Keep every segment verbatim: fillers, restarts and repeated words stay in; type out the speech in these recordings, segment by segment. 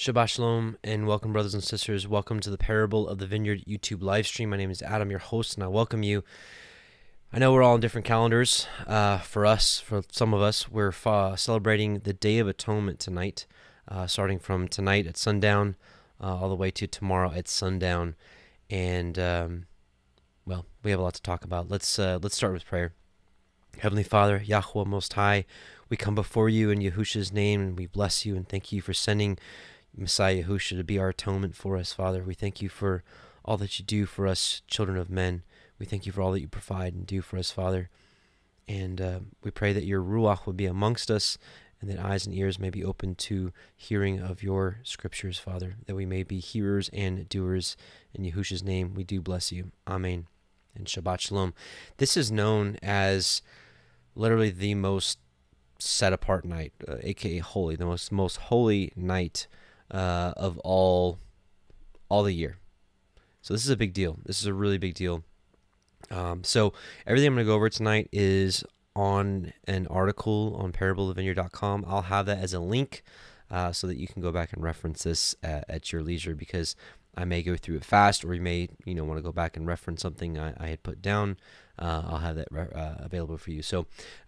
Shabbat Shalom and welcome, brothers and sisters. Welcome to the Parable of the Vineyard YouTube live stream. My name is Adam, your host, and I welcome you. I know we're all on different calendars. Uh, for us, for some of us, we're uh, celebrating the Day of Atonement tonight, uh, starting from tonight at sundown, uh, all the way to tomorrow at sundown. And um, well, we have a lot to talk about. Let's uh, let's start with prayer. Heavenly Father, Yahuwah Most High, we come before you in Yahusha's name, and we bless you and thank you for sending Messiah Yahusha to be our atonement for us, Father. We thank you for all that you do for us, children of men. We thank you for all that you provide and do for us, Father. And uh, we pray that your Ruach would be amongst us, and that eyes and ears may be open to hearing of your scriptures, Father, that we may be hearers and doers. In Yahusha's name, we do bless you. Amen. And Shabbat Shalom. This is known as literally the most set-apart night, uh, a k a holy, the most, most holy night Uh, of all all the year. So this is a big deal. This is a really big deal. Um, so everything I'm going to go over tonight is on an article on parable of the vineyard dot com. I'll have that as a link uh, so that you can go back and reference this at, at your leisure, because I may go through it fast, or you may you know want to go back and reference something I, I had put down. Uh, I'll have that uh, available for you. So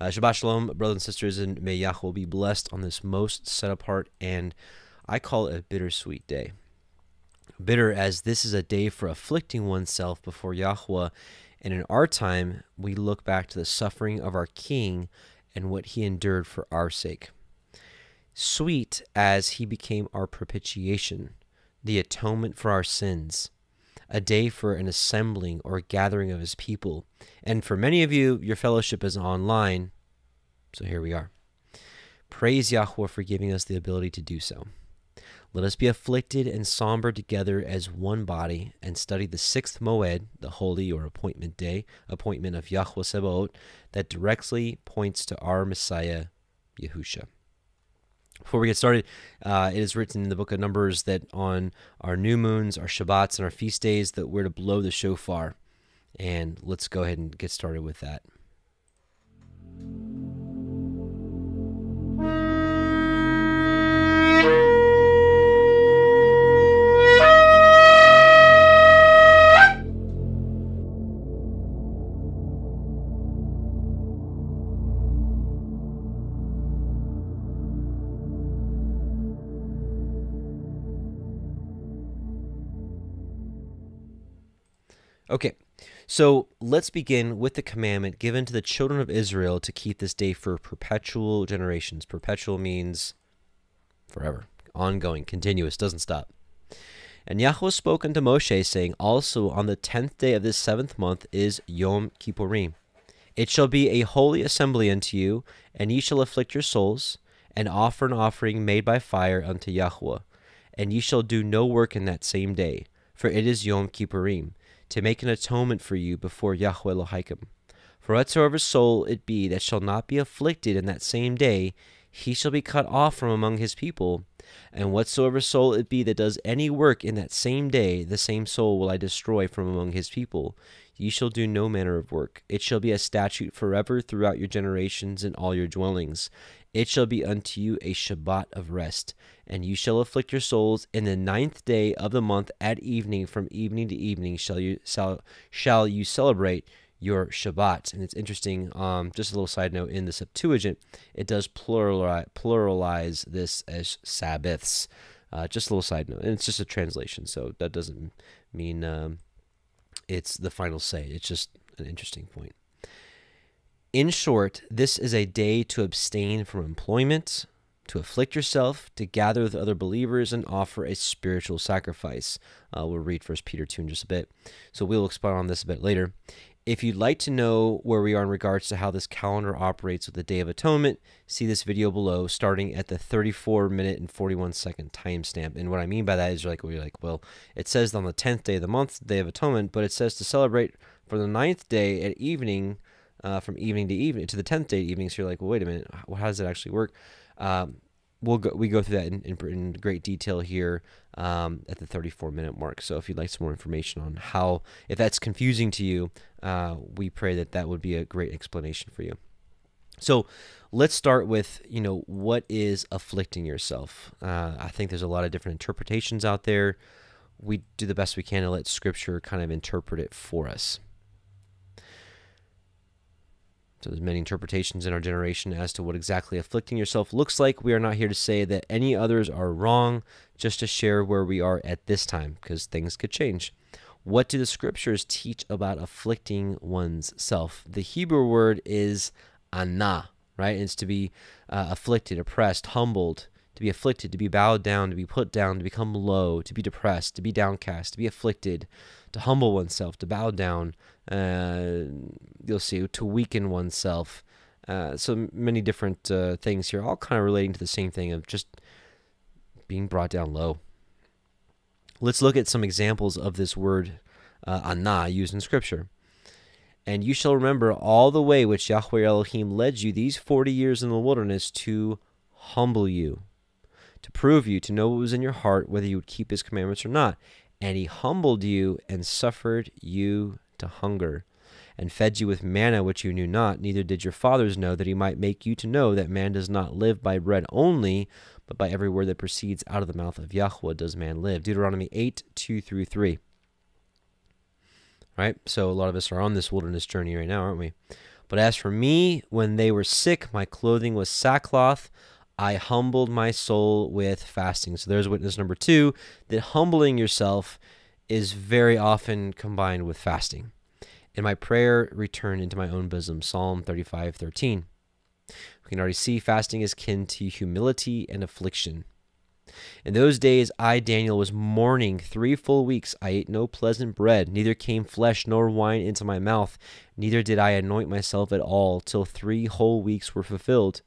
uh, Shabbat Shalom, brothers and sisters, and may Yahuwah be blessed on this most set apart, and I call it a bittersweet day. Bitter as this is a day for afflicting oneself before Yahuwah, and in our time, we look back to the suffering of our King and what he endured for our sake. Sweet as he became our propitiation, the atonement for our sins, a day for an assembling or gathering of his people. And for many of you, your fellowship is online, so here we are. Praise Yahuwah for giving us the ability to do so. Let us be afflicted and somber together as one body, and study the sixth Moed, the holy or appointment day, appointment of Yahuah Tseba'oth, that directly points to our Messiah, Yahusha. Before we get started, uh, it is written in the book of Numbers that on our new moons, our Shabbats, and our feast days that we're to blow the shofar. And let's go ahead and get started with that. Okay, so let's begin with the commandment given to the children of Israel to keep this day for perpetual generations. Perpetual means forever, ongoing, continuous, doesn't stop. And Yahuwah spoke unto Moshe, saying, also on the tenth day of this seventh month is Yom Kippurim. It shall be a holy assembly unto you, and ye shall afflict your souls, and offer an offering made by fire unto Yahuwah. And ye shall do no work in that same day, for it is Yom Kippurim, to make an atonement for you before Yahuwah Elohim. For whatsoever soul it be that shall not be afflicted in that same day, he shall be cut off from among his people. And whatsoever soul it be that does any work in that same day, the same soul will I destroy from among his people. Ye shall do no manner of work. It shall be a statute forever throughout your generations in all your dwellings. It shall be unto you a Shabbat of rest. And you shall afflict your souls in the ninth day of the month at evening. From evening to evening shall you shall, shall you celebrate your Shabbat. And it's interesting, um, just a little side note, in the Septuagint, it does pluralize, pluralize this as Sabbaths. Uh, just a little side note, and it's just a translation, so that doesn't mean um, it's the final say. It's just an interesting point. In short, this is a day to abstain from employment, to afflict yourself, to gather with other believers, and offer a spiritual sacrifice. Uh, we'll read First Peter two in just a bit, so we'll expound on this a bit later. If you'd like to know where we are in regards to how this calendar operates with the Day of Atonement, see this video below, starting at the thirty-four minute and forty-one second timestamp. And what I mean by that is, you're like, well, you're like, well, it says on the tenth day of the month, the Day of Atonement, but it says to celebrate for the ninth day at evening, uh, from evening to evening, to the tenth day evening. So you're like, well, wait a minute, how does it actually work? Um, we'll go, we go through that in, in, in great detail here um, at the thirty-four minute mark. So if you'd like some more information on how, if that's confusing to you, uh, we pray that that would be a great explanation for you. So let's start with, you know, what is afflicting yourself? Uh, I think there's a lot of different interpretations out there. We do the best we can to let Scripture kind of interpret it for us. So there's many interpretations in our generation as to what exactly afflicting yourself looks like. We are not here to say that any others are wrong, just to share where we are at this time, because things could change. What do the Scriptures teach about afflicting one's self? The Hebrew word is anah, right? It's to be uh, afflicted, oppressed, humbled, to be afflicted, to be bowed down, to be put down, to become low, to be depressed, to be downcast, to be afflicted, to humble oneself, to bow down, uh, you'll see, to weaken oneself. Uh, so many different uh, things here, all kind of relating to the same thing of just being brought down low. Let's look at some examples of this word, uh, anah, used in Scripture. And you shall remember all the way which Yahweh Elohim led you these forty years in the wilderness to humble you, to prove you, to know what was in your heart, whether you would keep his commandments or not. And he humbled you and suffered you to hunger, and fed you with manna which you knew not, neither did your fathers know, that he might make you to know that man does not live by bread only, but by every word that proceeds out of the mouth of Yahuwah does man live. Deuteronomy eight, two through three. Right? So a lot of us are on this wilderness journey right now, aren't we? But as for me, when they were sick, my clothing was sackcloth. I humbled my soul with fasting. So there's witness number two, that humbling yourself is very often combined with fasting. And my prayer returned into my own bosom. Psalm thirty-five, thirteen. We can already see fasting is kin to humility and affliction. In those days I, Daniel, was mourning three full weeks. I ate no pleasant bread, neither came flesh nor wine into my mouth, neither did I anoint myself at all, till three whole weeks were fulfilled.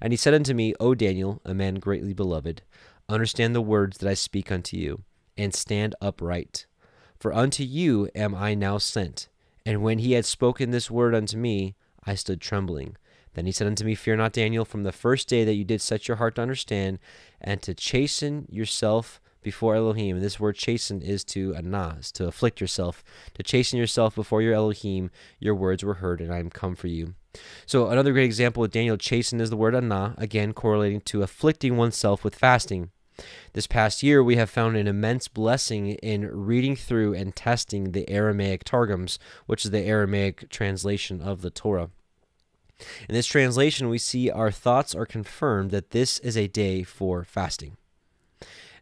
And he said unto me, O Daniel, a man greatly beloved, understand the words that I speak unto you, and stand upright. For unto you am I now sent. And when he had spoken this word unto me, I stood trembling. Then he said unto me, Fear not, Daniel, from the first day that you did set your heart to understand, and to chasten yourself before Elohim. And this word chasten is to anaz, to afflict yourself, to chasten yourself before your Elohim. Your words were heard, and I am come for you. So another great example with Daniel, chasten is the word anah, again correlating to afflicting oneself with fasting. This past year, we have found an immense blessing in reading through and testing the Aramaic Targums, which is the Aramaic translation of the Torah. In this translation, we see our thoughts are confirmed that this is a day for fasting.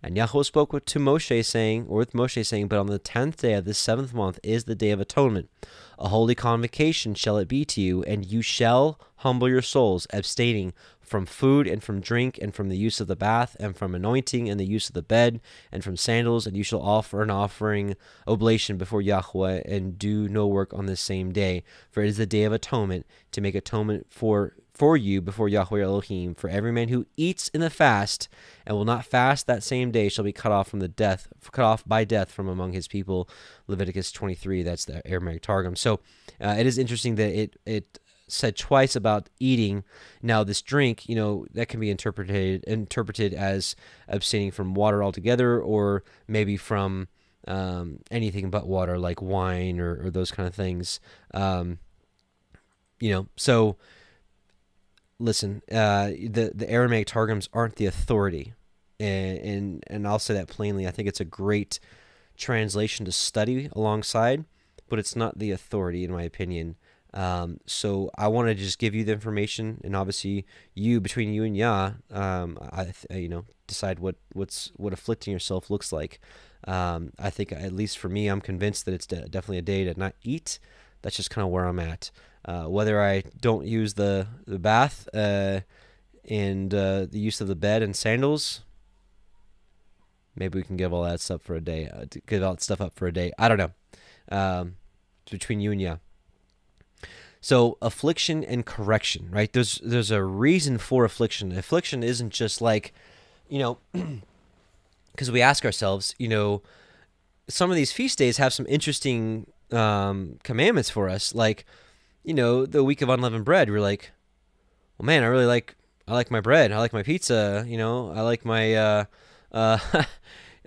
And Yahuwah spoke with, to Moshe saying, or with Moshe saying, But on the tenth day of this seventh month is the day of atonement. A holy convocation shall it be to you, and you shall humble your souls, abstaining from food and from drink and from the use of the bath and from anointing and the use of the bed and from sandals, and you shall offer an offering oblation before Yahuwah and do no work on this same day. For it is the day of atonement, to make atonement for for you before Yahweh Elohim. For every man who eats in the fast and will not fast that same day shall be cut off from the death, cut off by death from among his people. Leviticus twenty-three, that's the Aramaic Targum. So uh, it is interesting that it it said twice about eating. Now this drink, you know, that can be interpreted interpreted as abstaining from water altogether, or maybe from um, anything but water, like wine or, or those kind of things. Um, you know, so. Listen, uh, the the Aramaic Targums aren't the authority, and, and and I'll say that plainly. I think it's a great translation to study alongside, but it's not the authority, in my opinion. Um, so I want to just give you the information, and obviously, you between you and Yah, um, I you know decide what what's what afflicting yourself looks like. Um, I think, at least for me, I'm convinced that it's de definitely a day to not eat. That's just kind of where I'm at. Uh, whether I don't use the, the bath uh, and uh, the use of the bed and sandals, maybe we can give all that stuff for a day. Uh, give all that stuff up for a day. I don't know. Um, it's between you and Yah. So affliction and correction, right? There's there's a reason for affliction. Affliction isn't just like, you know, because we ask ourselves, you know, some of these feast days have some interesting um, commandments for us, like, you know, the week of unleavened bread, we're like, well, man, I really like, I like my bread. I like my pizza. You know, I like my, uh, uh,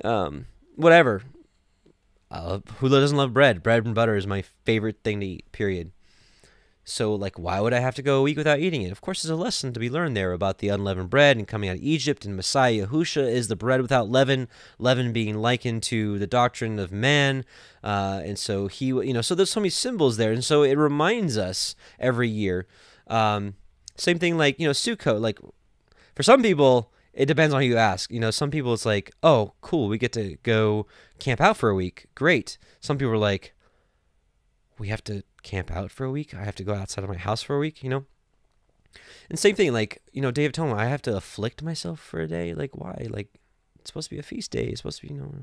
um, whatever. I love, who doesn't love bread? Bread and butter is my favorite thing to eat, period. So, like, why would I have to go a week without eating it? Of course, there's a lesson to be learned there about the unleavened bread and coming out of Egypt, and Messiah Yahusha is the bread without leaven, leaven being likened to the doctrine of man. Uh, and so he, you know, so there's so many symbols there. And so it reminds us every year. Um, same thing like, you know, Sukkot, like for some people, it depends on who you ask. You know, some people it's like, oh, cool, we get to go camp out for a week. Great. Some people are like, we have to camp out for a week? I have to go outside of my house for a week, you know? And same thing, like, you know, Day of Atonement, I have to afflict myself for a day? Like, why? Like, it's supposed to be a feast day. It's supposed to be, you know...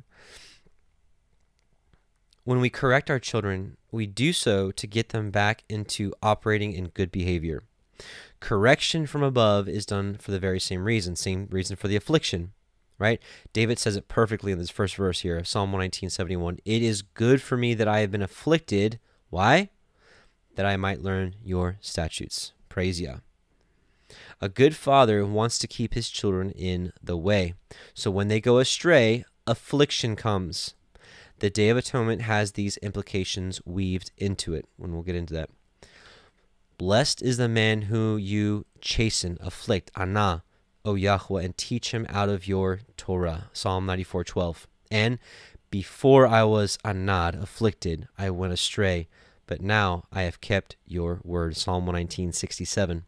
When we correct our children, we do so to get them back into operating in good behavior. Correction from above is done for the very same reason, same reason for the affliction, right? David says it perfectly in this first verse here of Psalm one nineteen, seventy-one. It is good for me that I have been afflicted. Why? That I might learn your statutes. Praise Yah. A good father wants to keep his children in the way. So when they go astray, affliction comes. The Day of Atonement has these implications weaved into it, and we'll get into that. Blessed is the man who you chasten, afflict, Anah, O Yahuwah, and teach him out of your Torah. Psalm ninety-four, twelve. And before I was Anah, afflicted, I went astray, but now I have kept your word. Psalm one nineteen, sixty-seven.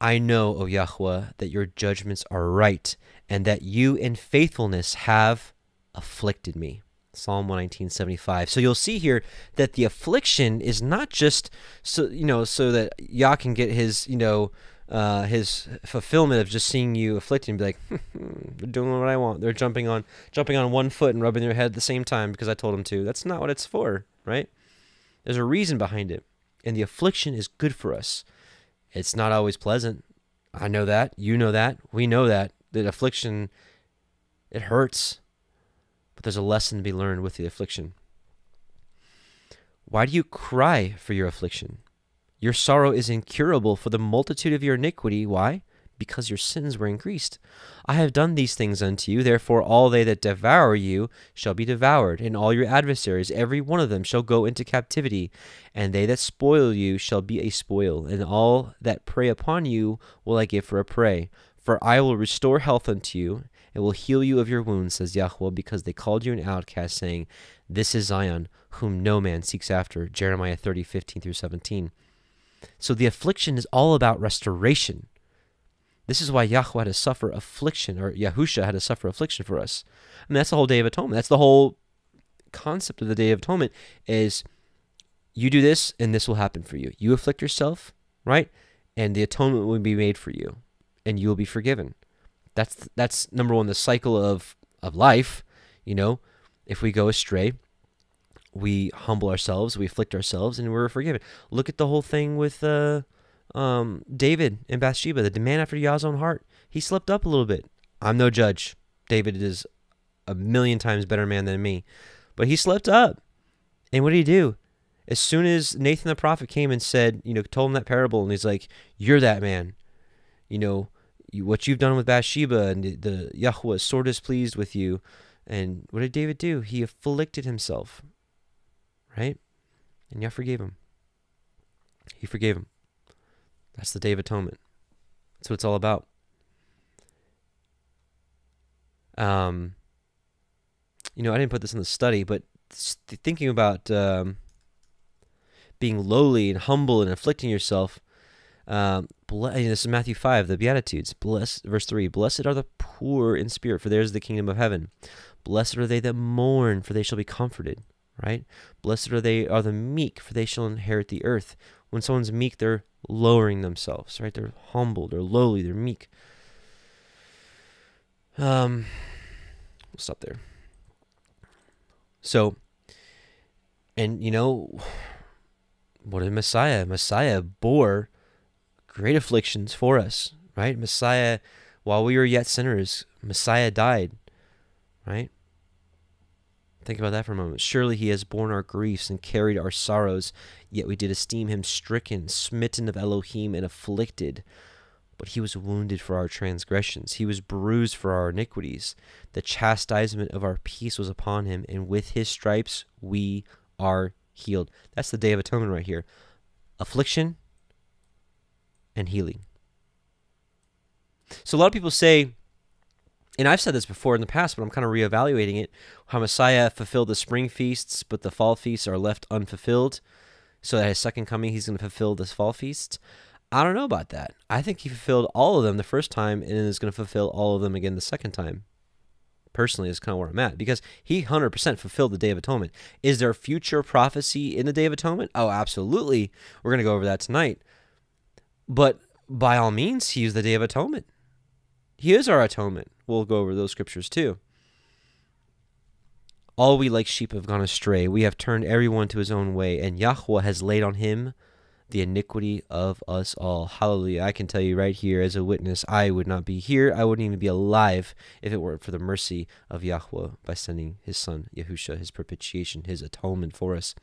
I know, O Yahuwah, that your judgments are right, and that you in faithfulness have afflicted me. Psalm one nineteen, seventy-five. So you'll see here that the affliction is not just so, you know, so that Yah can get his, you know, uh, his fulfillment of just seeing you afflicted and be like, they're doing what I want. They're jumping on, jumping on one foot and rubbing their head at the same time because I told them to. That's not what it's for, right? There's a reason behind it. And the affliction is good for us. It's not always pleasant. I know that. You know that. We know that. That affliction, it hurts. But there's a lesson to be learned with the affliction. Why do you cry for your affliction? Your sorrow is incurable for the multitude of your iniquity. Why? Because your sins were increased. I have done these things unto you, therefore all they that devour you shall be devoured, and all your adversaries, every one of them, shall go into captivity, and they that spoil you shall be a spoil, and all that prey upon you will I give for a prey. For I will restore health unto you, and will heal you of your wounds, says Yahuwah, because they called you an outcast, saying, this is Zion, whom no man seeks after. Jeremiah thirty, fifteen through seventeen. So the affliction is all about restoration. This is why Yahuwah had to suffer affliction, or Yahusha had to suffer affliction for us. I mean, that's the whole Day of Atonement. That's the whole concept of the Day of Atonement is you do this, and this will happen for you. You afflict yourself, right? And the atonement will be made for you, and you will be forgiven. That's that's number one, the cycle of, of life. You know, if we go astray, we humble ourselves, we afflict ourselves, and we're forgiven. Look at the whole thing with uh, um, David and Bathsheba, the man after Yah's own heart. He slept up a little bit. I'm no judge. David is a million times better man than me. But he slept up. And what did he do? As soon as Nathan the prophet came and said, you know, told him that parable, and he's like, you're that man, you know, You, what you've done with Bathsheba, and the, the Yahuwah is sore displeased with you. And what did David do? He afflicted himself, right? And Yah forgave him. He forgave him. That's the Day of Atonement. That's what it's all about. Um, you know, I didn't put this in the study, but thinking about um, being lowly and humble and afflicting yourself, Um, this is Matthew five, the Beatitudes. Blessed, verse three, blessed are the poor in spirit, for theirs is the kingdom of heaven. Blessed are they that mourn, for they shall be comforted, right? Blessed are they are the meek, for they shall inherit the earth. When someone's meek, they're lowering themselves, right? They're humble, they're lowly, they're meek. Um, we'll stop there. So, and you know, what did Messiah? Messiah bore great afflictions for us, right? Messiah, while we were yet sinners, Messiah died, right? Think about that for a moment. Surely he has borne our griefs and carried our sorrows, yet we did esteem him stricken, smitten of Elohim, and afflicted. But he was wounded for our transgressions. He was bruised for our iniquities. The chastisement of our peace was upon him, and with his stripes we are healed. That's the Day of Atonement right here. affliction, and healing. So a lot of people say, and I've said this before in the past, but I'm kind of reevaluating it, how Messiah fulfilled the spring feasts, but the fall feasts are left unfulfilled, so at his second coming, he's going to fulfill this fall feast. I don't know about that. I think he fulfilled all of them the first time, and is going to fulfill all of them again the second time. Personally, is kind of where I'm at, because he one hundred percent fulfilled the Day of Atonement. Is there future prophecy in the Day of Atonement? Oh, absolutely. We're going to go over that tonight. But by all means, he is the Day of Atonement. He is our atonement. We'll go over those scriptures too. All we like sheep have gone astray. We have turned everyone to his own way, and Yahuwah has laid on him the iniquity of us all. Hallelujah. I can tell you right here as a witness, I would not be here. I wouldn't even be alive if it weren't for the mercy of Yahuwah by sending his son, Yahusha, his propitiation, his atonement for us.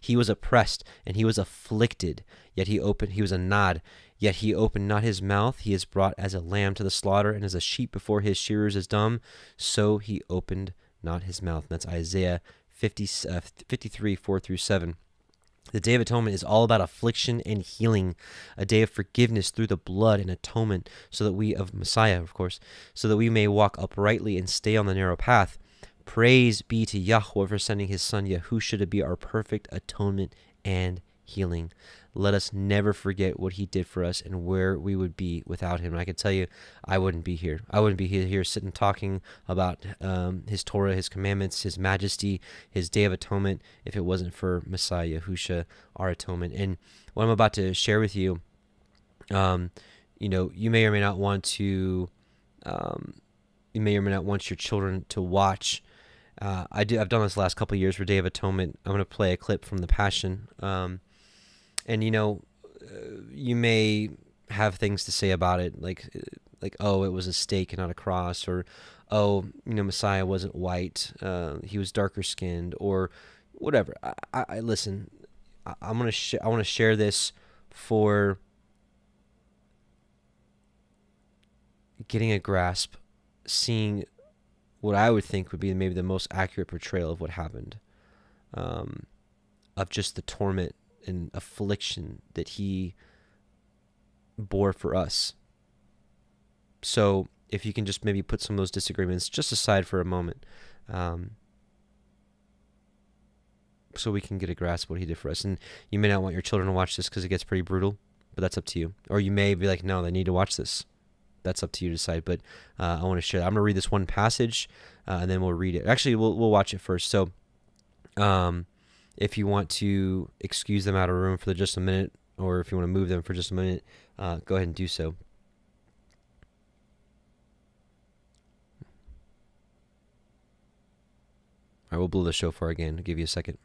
He was oppressed and he was afflicted, yet he opened, he was a nod, yet he opened not his mouth. He is brought as a lamb to the slaughter, and as a sheep before his shearers is dumb, so he opened not his mouth. And that's Isaiah fifty, fifty-three, four through seven. The Day of Atonement is all about affliction and healing, a day of forgiveness through the blood and atonement, so that we, of Messiah, of course, so that we may walk uprightly and stay on the narrow path. Praise be to Yahuwah for sending his son Yahusha to be our perfect atonement and healing. Let us never forget what he did for us and where we would be without him. And I can tell you, I wouldn't be here. I wouldn't be here, here sitting talking about um, his Torah, his commandments, his majesty, his Day of Atonement, if it wasn't for Messiah Yahusha, our atonement. And what I'm about to share with you, um, you know, you may or may not want to, um, you may or may not want your children to watch. Uh, I do. I've done this the last couple of years for Day of Atonement. I'm going to play a clip from the Passion. Um, And, you know, you may have things to say about it, like, like oh, it was a stake and not a cross, or, oh, you know, Messiah wasn't white, uh, he was darker skinned, or whatever. I, I listen, I, I'm gonna sh I want to share this for getting a grasp, seeing what I would think would be maybe the most accurate portrayal of what happened, um, of just the torment and affliction that he bore for us. So if you can just maybe put some of those disagreements just aside for a moment, um, so we can get a grasp of what he did for us. And you may not want your children to watch this because it gets pretty brutal, but that's up to you. Or you may be like, no, they need to watch this. That's up to you to decide. But uh, I want to share that. I'm going to read this one passage, uh, and then we'll read it. Actually, we'll, we'll watch it first. So um, if you want to excuse them out of room for just a minute, or if you want to move them for just a minute, uh, go ahead and do so. All right, we'll blow the shofar again. I'll give you a second.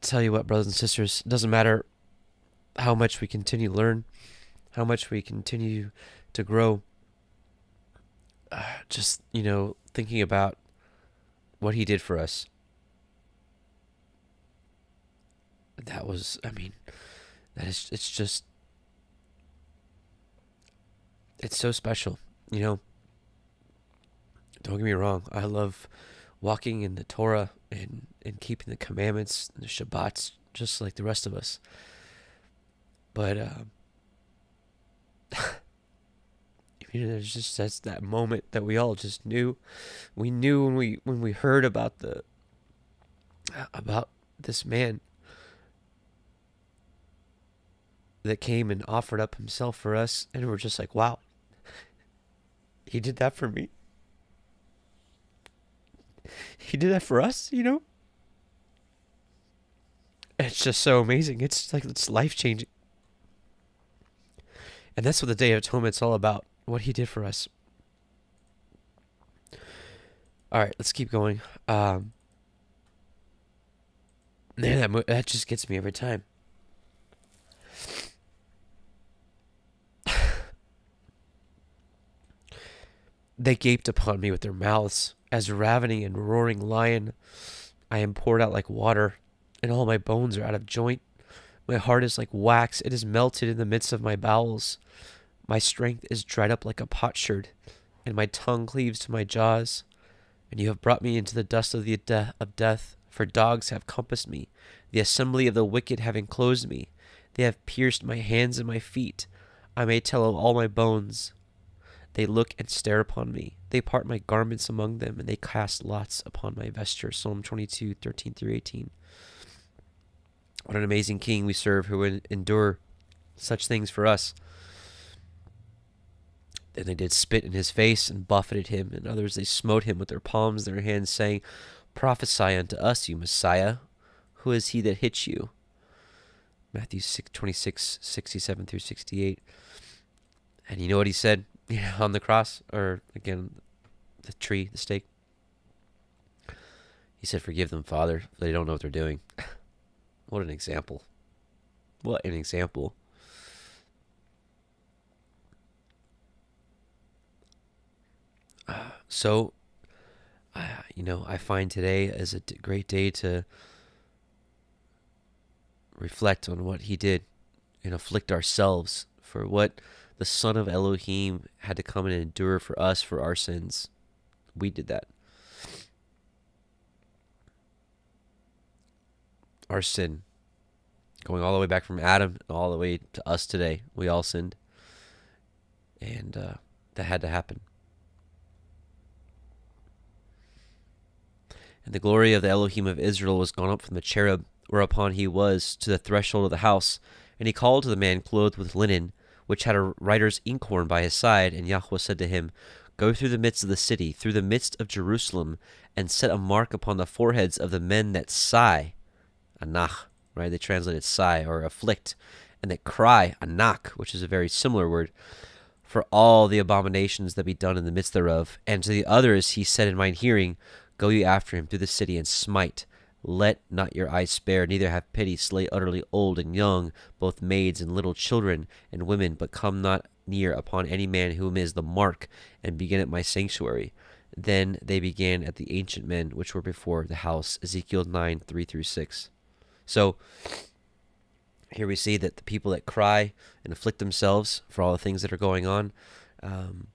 tell you what, brothers and sisters, it doesn't matter how much we continue to learn, how much we continue to grow. Uh, just, you know, thinking about what he did for us. That was, I mean, that is, it's just, it's so special, you know. Don't get me wrong. I love walking in the Torah and, and keeping the commandments and the Shabbats just like the rest of us. But, um, you know, there's just that's that moment that we all just knew. We knew when we, when we heard about the, about this man that came and offered up himself for us, and we're just like, wow, he did that for me. He did that for us, you know? It's just so amazing. It's like, it's life-changing. And that's what the Day of Atonement's all about, what he did for us. All right, let's keep going. Um, man, that, mo that just gets me every time. They gaped upon me with their mouths, as a ravening and roaring lion. I am poured out like water, and all my bones are out of joint. My heart is like wax, it is melted in the midst of my bowels. My strength is dried up like a potsherd, and my tongue cleaves to my jaws. And you have brought me into the dust of the de of death, for dogs have compassed me. The assembly of the wicked have enclosed me. They have pierced my hands and my feet. I may tell of all my bones. They look and stare upon me. They part my garments among them, and they cast lots upon my vesture. Psalm twenty-two, thirteen through eighteen. What an amazing king we serve, who would endure such things for us. Then they did spit in his face and buffeted him, and others they smote him with their palms, their hands, saying, Prophesy unto us, you Messiah. Who is he that hits you? Matthew twenty-six, sixty-seven through sixty-eight. And you know what he said? Yeah, on the cross, or again, the tree, the stake. He said, Forgive them, Father, for they don't know what they're doing. What an example. What an example. Uh, so, uh, you know, I find today is a great day to reflect on what he did and afflict ourselves for what the Son of Elohim had to come and endure for us, for our sins. We did that. Our sin. Going all the way back from Adam, all the way to us today. We all sinned. And uh, that had to happen. And the glory of the Elohim of Israel was gone up from the cherub, whereupon he was, to the threshold of the house. And he called to the man clothed with linen, which had a writer's inkhorn by his side, and Yahuwah said to him, Go through the midst of the city, through the midst of Jerusalem, and set a mark upon the foreheads of the men that sigh, anach, right? They translated sigh or afflict, and that cry, anach, which is a very similar word, for all the abominations that be done in the midst thereof. And to the others he said in mine hearing, Go ye after him through the city and smite. Let not your eyes spare, neither have pity. Slay utterly old and young, both maids and little children and women, but come not near upon any man whom is the mark, and begin at my sanctuary. Then they began at the ancient men which were before the house. Ezekiel nine, three through six. So here we see that the people that cry and afflict themselves for all the things that are going on, um,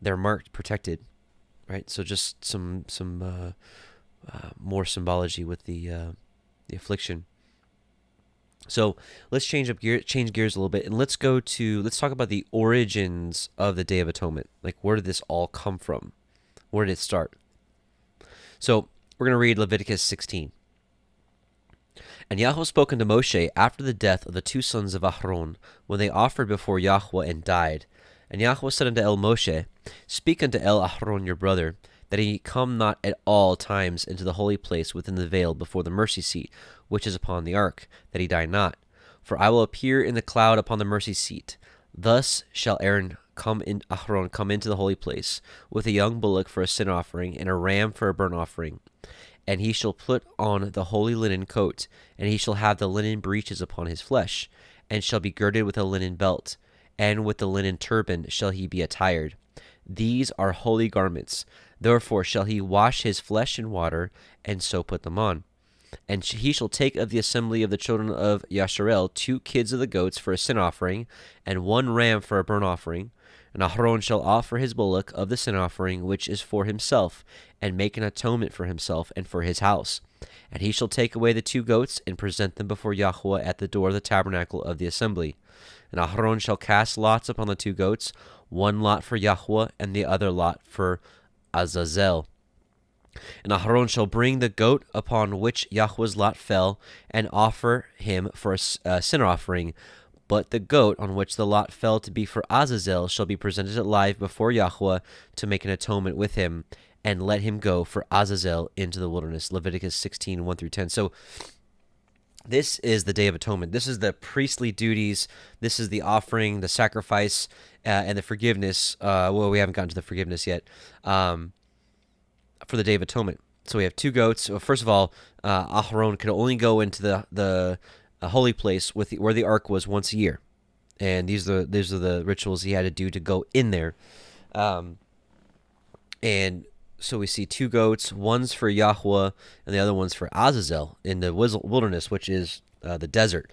they're marked, protected, right? So just some, some, uh, Uh, more symbology with the uh, the affliction. So let's change up gear, change gears a little bit, and let's go to let's talk about the origins of the Day of Atonement. Like, where did this all come from? Where did it start? So we're going to read Leviticus sixteen. And Yahuwah spoke unto Moshe after the death of the two sons of Aharon, when they offered before Yahuwah and died. And Yahuwah said unto El Moshe, Speak unto El Aharon your brother, that he come not at all times into the holy place within the veil before the mercy seat, which is upon the ark, that he die not. For I will appear in the cloud upon the mercy seat. Thus shall Aaron come in, Aharon come into the holy place, with a young bullock for a sin offering, and a ram for a burnt offering. And he shall put on the holy linen coat, and he shall have the linen breeches upon his flesh, and shall be girded with a linen belt, and with the linen turban shall he be attired. These are holy garments. Therefore shall he wash his flesh in water, and so put them on. And he shall take of the assembly of the children of Yashareel two kids of the goats for a sin offering, and one ram for a burnt offering. And Aharon shall offer his bullock of the sin offering, which is for himself, and make an atonement for himself and for his house. And he shall take away the two goats, and present them before Yahuwah at the door of the tabernacle of the assembly. And Aharon shall cast lots upon the two goats, one lot for Yahuwah, and the other lot for Azazel. And Aharon shall bring the goat upon which Yahuwah's lot fell, and offer him for a sin offering. But the goat on which the lot fell to be for Azazel shall be presented alive before Yahuwah to make an atonement with him, and let him go for Azazel into the wilderness. Leviticus sixteen, one through ten. So this is the Day of Atonement. This is the priestly duties. This is the offering, the sacrifice, uh, and the forgiveness. Uh, well, we haven't gotten to the forgiveness yet um, for the Day of Atonement. So we have two goats. Well, first of all, uh, Aharon could only go into the... the A holy place with the, where the ark was once a year, and these are the, these are the rituals he had to do to go in there. Um, and so we see two goats, one's for Yahuwah and the other one's for Azazel in the wilderness, which is uh, the desert.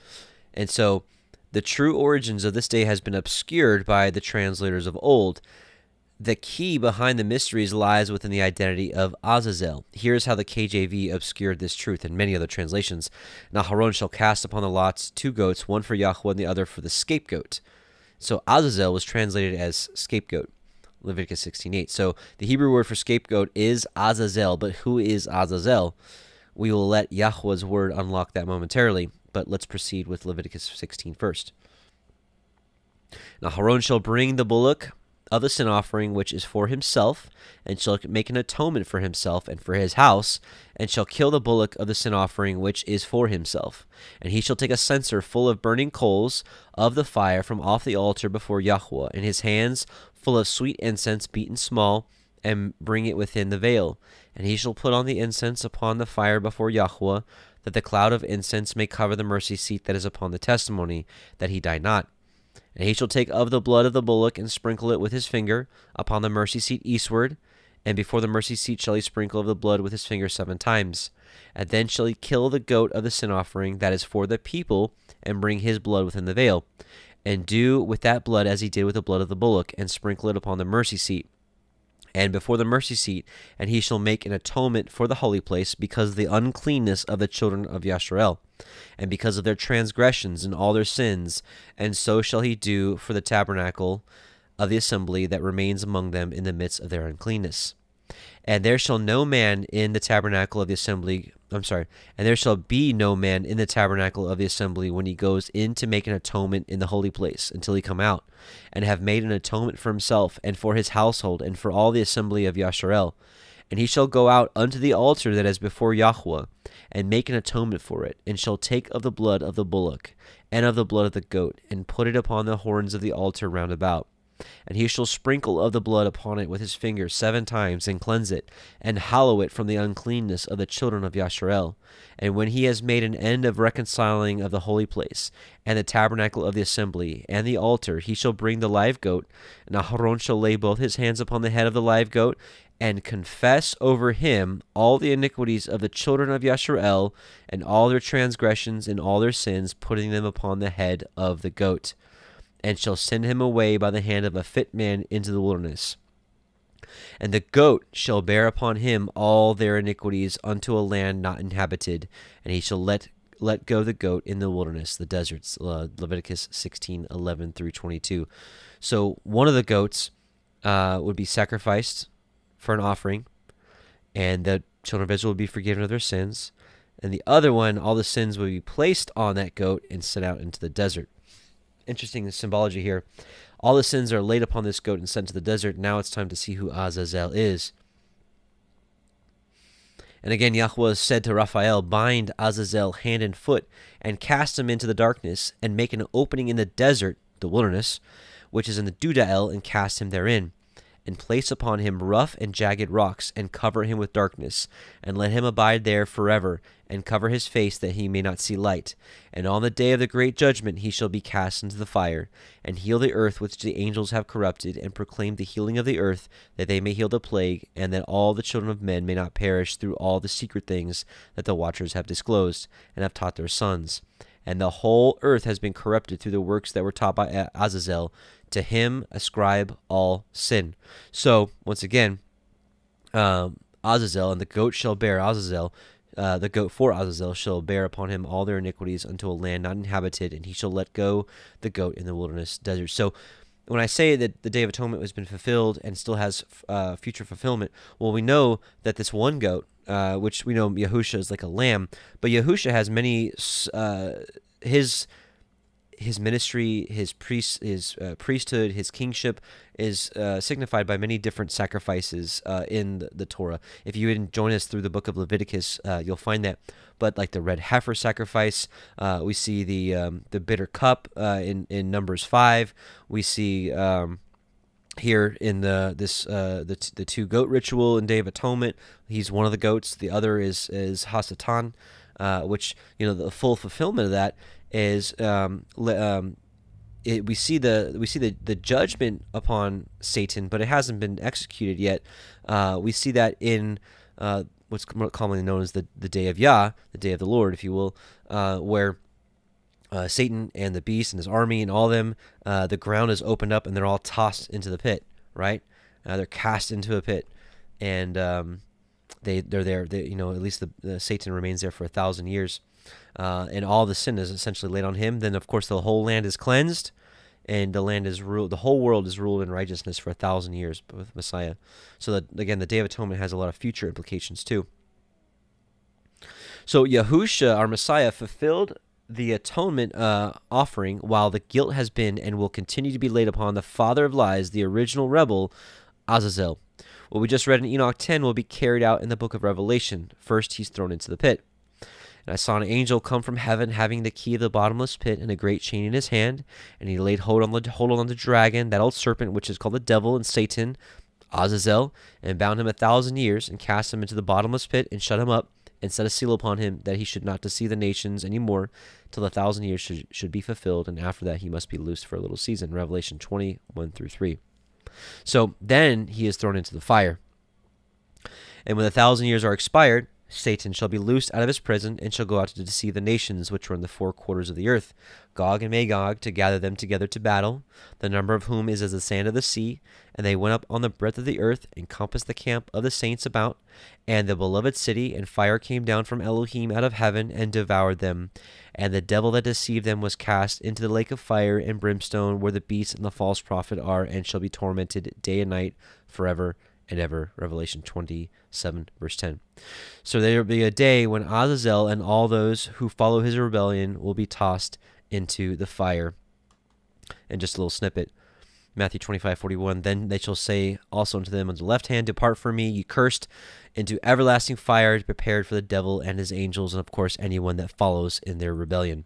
And so the true origins of this day has been obscured by the translators of old. The key behind the mysteries lies within the identity of Azazel. Here's how the K J V obscured this truth in many other translations. Aharon shall cast upon the lots two goats, one for Yahuwah and the other for the scapegoat. So Azazel was translated as scapegoat, Leviticus sixteen eight. So the Hebrew word for scapegoat is Azazel, but who is Azazel? We will let Yahuwah's word unlock that momentarily, but let's proceed with Leviticus sixteen first. Aharon shall bring the bullock of the sin offering which is for himself, and shall make an atonement for himself and for his house, and shall kill the bullock of the sin offering which is for himself. And he shall take a censer full of burning coals of the fire from off the altar before Yahuwah, and his hands full of sweet incense beaten small, and bring it within the veil. And he shall put on the incense upon the fire before Yahuwah, that the cloud of incense may cover the mercy seat that is upon the testimony, that he die not. And he shall take of the blood of the bullock, and sprinkle it with his finger upon the mercy seat eastward, and before the mercy seat shall he sprinkle of the blood with his finger seven times. And then shall he kill the goat of the sin offering that is for the people, and bring his blood within the veil, and do with that blood as he did with the blood of the bullock, and sprinkle it upon the mercy seat, and before the mercy seat. And he shall make an atonement for the holy place, because of the uncleanness of the children of Yashareel, and because of their transgressions and all their sins. And so shall he do for the tabernacle of the assembly that remains among them in the midst of their uncleanness. And there shall no man in the tabernacle of the assembly, I'm sorry, and there shall be no man in the tabernacle of the assembly when he goes in to make an atonement in the holy place, until he come out, and have made an atonement for himself, and for his household, and for all the assembly of Yashareel. And he shall go out unto the altar that is before Yahuwah, and make an atonement for it, and shall take of the blood of the bullock, and of the blood of the goat, and put it upon the horns of the altar round about. And he shall sprinkle of the blood upon it with his finger seven times, and cleanse it, and hallow it from the uncleanness of the children of Yashareel. And when he has made an end of reconciling of the holy place, and the tabernacle of the assembly, and the altar, he shall bring the live goat. And Aharon shall lay both his hands upon the head of the live goat, and confess over him all the iniquities of the children of Yashareel, and all their transgressions and all their sins, putting them upon the head of the goat. And shall send him away by the hand of a fit man into the wilderness. And the goat shall bear upon him all their iniquities unto a land not inhabited, and he shall let let go the goat in the wilderness, the deserts. Uh, Leviticus sixteen, eleven through twenty-two. So one of the goats uh, would be sacrificed for an offering, and the children of Israel would be forgiven of their sins, and the other one, all the sins would be placed on that goat and sent out into the desert. Interesting symbology here. All the sins are laid upon this goat and sent to the desert. Now it's time to see who Azazel is. And again, Yahuwah said to Raphael, bind Azazel hand and foot, and cast him into the darkness, and make an opening in the desert, the wilderness, which is in the Dudael, and cast him therein. and place upon him rough and jagged rocks, and cover him with darkness, and let him abide there forever, and cover his face that he may not see light. And on the day of the great judgment he shall be cast into the fire, and heal the earth which the angels have corrupted, and proclaim the healing of the earth, that they may heal the plague, and that all the children of men may not perish through all the secret things that the watchers have disclosed, and have taught their sons. And the whole earth has been corrupted through the works that were taught by Azazel. To him ascribe all sin. So, once again, um, Azazel, and the goat shall bear Azazel, uh, the goat for Azazel shall bear upon him all their iniquities unto a land not inhabited, and he shall let go the goat in the wilderness desert. So, when I say that the Day of Atonement has been fulfilled and still has uh, future fulfillment, well, we know that this one goat, Uh, which we know Yahusha is like a lamb, but Yahusha has many uh, his his ministry, his priest, his uh, priesthood, his kingship is uh, signified by many different sacrifices uh, in the, the Torah. If you didn't join us through the book of Leviticus, uh, you'll find that. But like the red heifer sacrifice, uh, we see the um, the bitter cup uh, in in Numbers five. We see. Um, Here in the this uh, the t the two goat ritual in Day of Atonement, he's one of the goats. The other is is Hasatan, uh, which you know the full fulfillment of that is um, um, it, we see the we see the the judgment upon Satan, but it hasn't been executed yet. Uh, we see that in uh, what's commonly known as the the Day of Yah, the Day of the Lord, if you will, uh, where. Uh, Satan and the beast and his army and all them, uh, the ground is opened up and they're all tossed into the pit, right? Uh, they're cast into a pit, and um, they they're there. They, you know, at least the, the Satan remains there for a thousand years, uh, and all the sin is essentially laid on him. Then, of course, the whole land is cleansed, and the land is ruled. The whole world is ruled in righteousness for a thousand years with Messiah. So that again, the Day of Atonement has a lot of future implications too. So Yahusha, our Messiah, fulfilled the atonement uh, offering, while the guilt has been and will continue to be laid upon the father of lies, the original rebel, Azazel. What we just read in Enoch ten will be carried out in the book of Revelation. First, he's thrown into the pit. And I saw an angel come from heaven, having the key of the bottomless pit and a great chain in his hand, and he laid hold on the, hold on the dragon, that old serpent, which is called the devil and Satan, Azazel, and bound him a thousand years, and cast him into the bottomless pit, and shut him up, and set a seal upon him, that he should not deceive the nations any more, till the thousand years should, should be fulfilled, and after that he must be loosed for a little season. Revelation twenty, one through three. So then he is thrown into the fire. And when the thousand years are expired, Satan shall be loosed out of his prison, and shall go out to deceive the nations which are in the four quarters of the earth, Gog and Magog, to gather them together to battle, the number of whom is as the sand of the sea. And they went up on the breadth of the earth, and compassed the camp of the saints about, and the beloved city, and fire came down from Elohim out of heaven, and devoured them. And the devil that deceived them was cast into the lake of fire and brimstone, where the beast and the false prophet are, and shall be tormented day and night forever and ever. Revelation twenty-seven, verse ten. So there will be a day when Azazel and all those who follow his rebellion will be tossed into the fire. And just a little snippet, Matthew twenty-five, forty-one. Then they shall say also unto them on the left hand, depart from me, ye cursed, into everlasting fire prepared for the devil and his angels, and of course anyone that follows in their rebellion.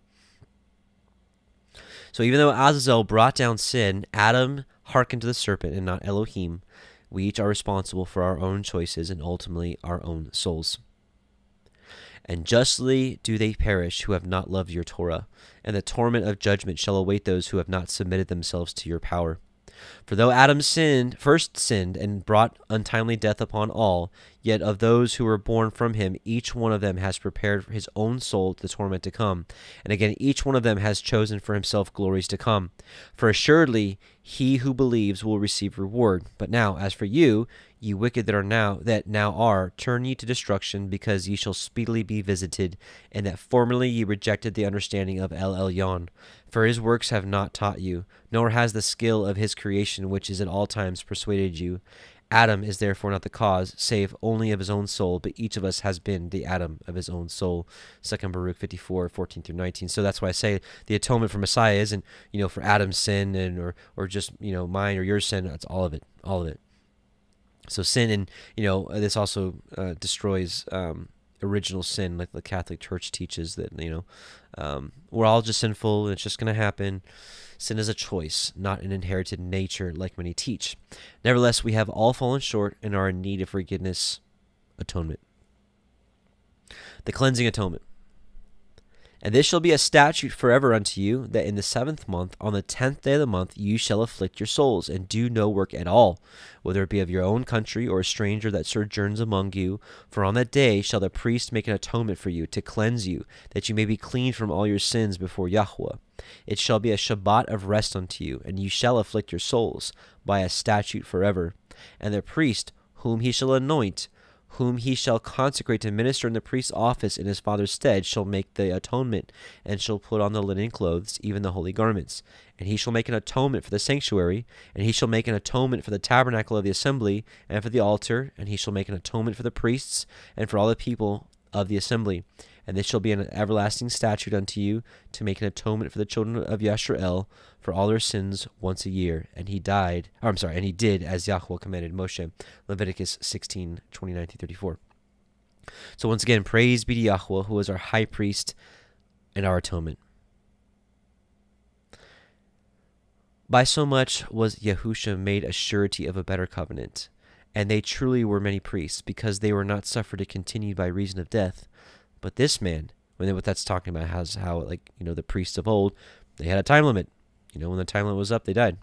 So even though Azazel brought down sin, Adam hearkened to the serpent and not Elohim. We each are responsible for our own choices and ultimately our own souls. And justly do they perish who have not loved your Torah, and the torment of judgment shall await those who have not submitted themselves to your power. For though Adam sinned, first sinned, and brought untimely death upon all, yet of those who were born from him, each one of them has prepared his own soul to the torment to come. And again, each one of them has chosen for himself glories to come. For assuredly, he who believes will receive reward. But now, as for you, ye wicked that are now, that now are, turn ye to destruction, because ye shall speedily be visited, and that formerly ye rejected the understanding of Elyon. For his works have not taught you, nor has the skill of his creation, which is at all times, persuaded you. Adam is therefore not the cause, save only of his own soul, but each of us has been the Adam of his own soul. Second Baruch fifty-four, fourteen through nineteen. So that's why I say the atonement for Messiah isn't, you know, for Adam's sin and or or just, you know, mine or your sin. It's all of it, all of it. So sin, and you know, this also uh, destroys um, original sin, like the Catholic Church teaches that, you know, um, we're all just sinful. It's just going to happen. Sin is a choice, not an inherited nature like many teach. Nevertheless, we have all fallen short and are in need of forgiveness, atonement. The cleansing atonement. And this shall be a statute forever unto you, that in the seventh month, on the tenth day of the month, you shall afflict your souls, and do no work at all, whether it be of your own country, or a stranger that sojourns among you. For on that day shall the priest make an atonement for you, to cleanse you, that you may be clean from all your sins before Yahuwah. It shall be a Shabbat of rest unto you, and you shall afflict your souls, by a statute forever. And the priest, whom he shall anoint, whom he shall consecrate to minister in the priest's office in his father's stead, shall make the atonement, and shall put on the linen clothes, even the holy garments. And he shall make an atonement for the sanctuary, and he shall make an atonement for the tabernacle of the assembly, and for the altar, and he shall make an atonement for the priests, and for all the people of the assembly. And this shall be an everlasting statute unto you, to make an atonement for the children of Yashareel, for all their sins once a year. And he died, or I'm sorry, and he did as Yahuwah commanded Moshe. Leviticus sixteen, twenty-nine through thirty-four. So once again, praise be to Yahuwah, who is our high priest and our atonement. By so much was Yahusha made a surety of a better covenant, and they truly were many priests, because they were not suffered to continue by reason of death. But this man, when what that's talking about, how's how like you know the priests of old, they had a time limit. You know when the time limit was up, they died.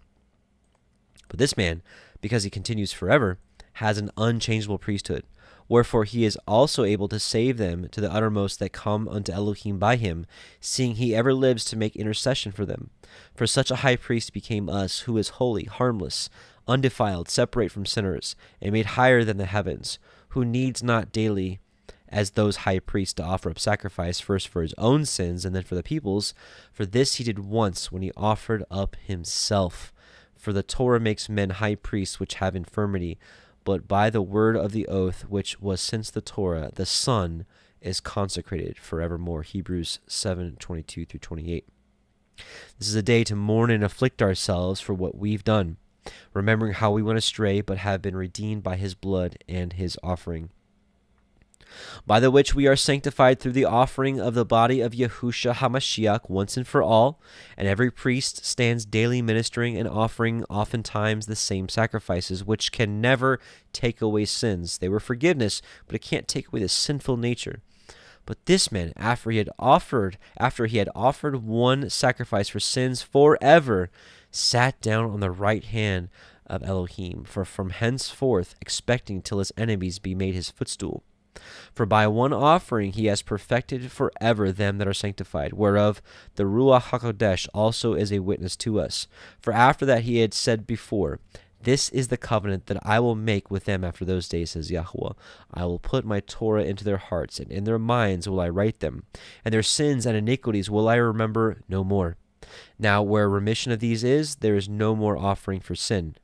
But this man, because he continues forever, has an unchangeable priesthood. Wherefore he is also able to save them to the uttermost that come unto Elohim by him, seeing he ever lives to make intercession for them. For such a high priest became us, who is holy, harmless, undefiled, separate from sinners, and made higher than the heavens, who needs not daily, as those high priests, to offer up sacrifice first for his own sins and then for the people's. For this he did once when he offered up himself. For the Torah makes men high priests which have infirmity, but by the word of the oath which was since the Torah, the Son is consecrated forevermore. Hebrews seven, twenty-two through twenty-eight. This is a day to mourn and afflict ourselves for what we've done, remembering how we went astray, but have been redeemed by his blood and his offering, by the which we are sanctified through the offering of the body of Yahusha HaMashiach once and for all. And every priest stands daily ministering and offering oftentimes the same sacrifices, which can never take away sins. They were forgiveness, but it can't take away the sinful nature. But this man, after he had offered, after he had offered one sacrifice for sins forever, sat down on the right hand of Elohim, for from henceforth expecting till his enemies be made his footstool. For by one offering he has perfected forever them that are sanctified, whereof the Ruach HaKodesh also is a witness to us. For after that he had said before, "This is the covenant that I will make with them after those days," says Yahuwah. "I will put my Torah into their hearts, and in their minds will I write them, and their sins and iniquities will I remember no more." Now where remission of these is, there is no more offering for sin.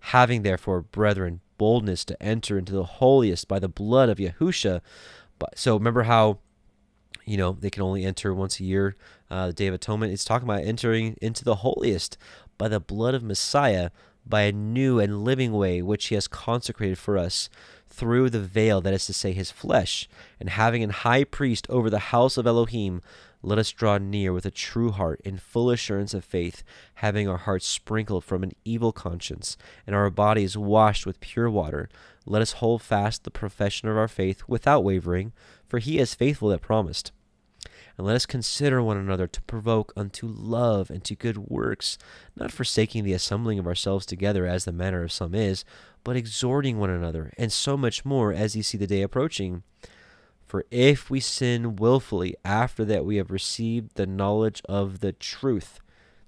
Having therefore, brethren, boldness to enter into the holiest by the blood of Yahusha. So remember how, you know, they can only enter once a year, uh, the Day of Atonement. It's talking about entering into the holiest by the blood of Messiah, by a new and living way which he has consecrated for us through the veil, that is to say, his flesh. And having an high priest over the house of Elohim, let us draw near with a true heart in full assurance of faith, having our hearts sprinkled from an evil conscience and our bodies washed with pure water. Let us hold fast the profession of our faith without wavering, for he is faithful that promised. And let us consider one another to provoke unto love and to good works, not forsaking the assembling of ourselves together as the manner of some is, but exhorting one another, and so much more as ye see the day approaching. For if we sin willfully after that we have received the knowledge of the truth,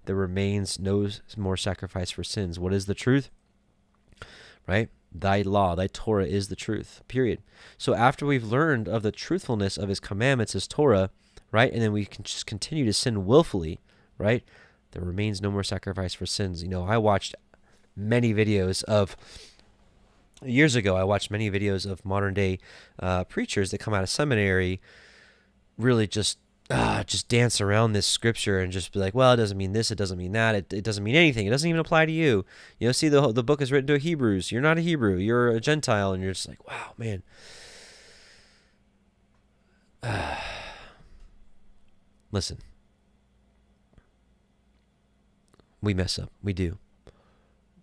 there remains no more sacrifice for sins. What is the truth? Right? Thy law, thy Torah is the truth, period. So after we've learned of the truthfulness of his commandments, his Torah, right, and then we can just continue to sin willfully, right, there remains no more sacrifice for sins. You know, I watched many videos of... Years ago, I watched many videos of modern-day uh, preachers that come out of seminary really just uh, just dance around this scripture and just be like, well, it doesn't mean this, it doesn't mean that, it, it doesn't mean anything, it doesn't even apply to you. You know, see, the, the book is written to Hebrews, you're not a Hebrew, you're a Gentile, and you're just like, wow, man. Uh, listen, We mess up. We do.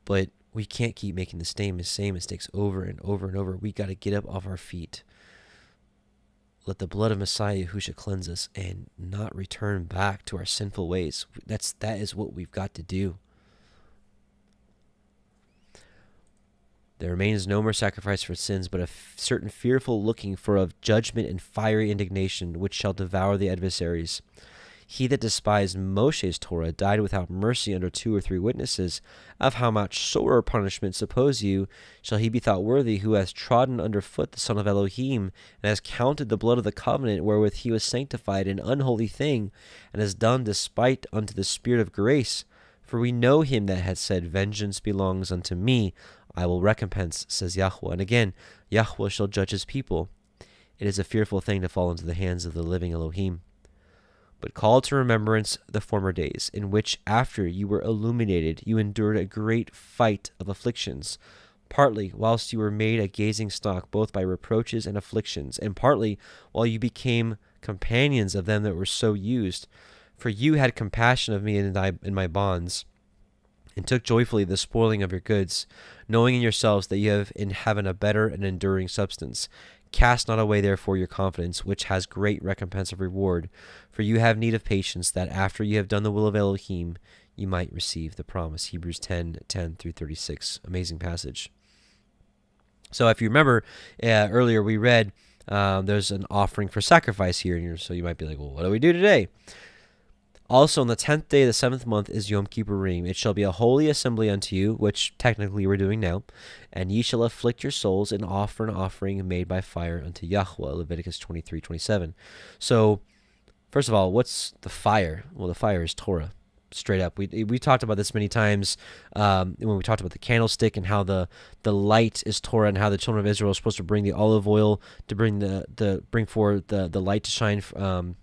But we can't keep making the same, same mistakes over and over and over. We got to get up off our feet. Let the blood of Messiah Yahusha cleanse us and not return back to our sinful ways. That's, that is what we've got to do. There remains no more sacrifice for sins, but a certain fearful looking for of judgment and fiery indignation, which shall devour the adversaries. He that despised Moshe's Torah died without mercy under two or three witnesses. Of how much sorer punishment, suppose you, shall he be thought worthy who has trodden under foot the Son of Elohim, and has counted the blood of the covenant wherewith he was sanctified an unholy thing, and has done despite unto the Spirit of grace? For we know him that hath said, Vengeance belongs unto me, I will recompense, says Yahuwah. And again, Yahuwah shall judge his people. It is a fearful thing to fall into the hands of the living Elohim. But call to remembrance the former days, in which, after you were illuminated, you endured a great fight of afflictions, partly whilst you were made a gazing stock, both by reproaches and afflictions, and partly while you became companions of them that were so used. For you had compassion of me in, thy, in my bonds, and took joyfully the spoiling of your goods, knowing in yourselves that you have in heaven a better and enduring substance. Cast not away therefore your confidence, which has great recompense of reward, for you have need of patience, that after you have done the will of Elohim, you might receive the promise. Hebrews ten, ten through thirty-six. Amazing passage. So if you remember, uh, earlier we read um, there's an offering for sacrifice here, and you're, so you might be like, well, what do we do today? Also on the tenth day of the seventh month is Yom Kippurim. It shall be a holy assembly unto you, which technically we're doing now. And ye shall afflict your souls and offer an offering made by fire unto Yahuwah. Leviticus twenty-three, twenty-seven. So, first of all, what's the fire? Well, the fire is Torah, straight up. We, we talked about this many times um, when we talked about the candlestick and how the, the light is Torah, and how the children of Israel are supposed to bring the olive oil to bring, the, the, bring forward the, the light to shine um,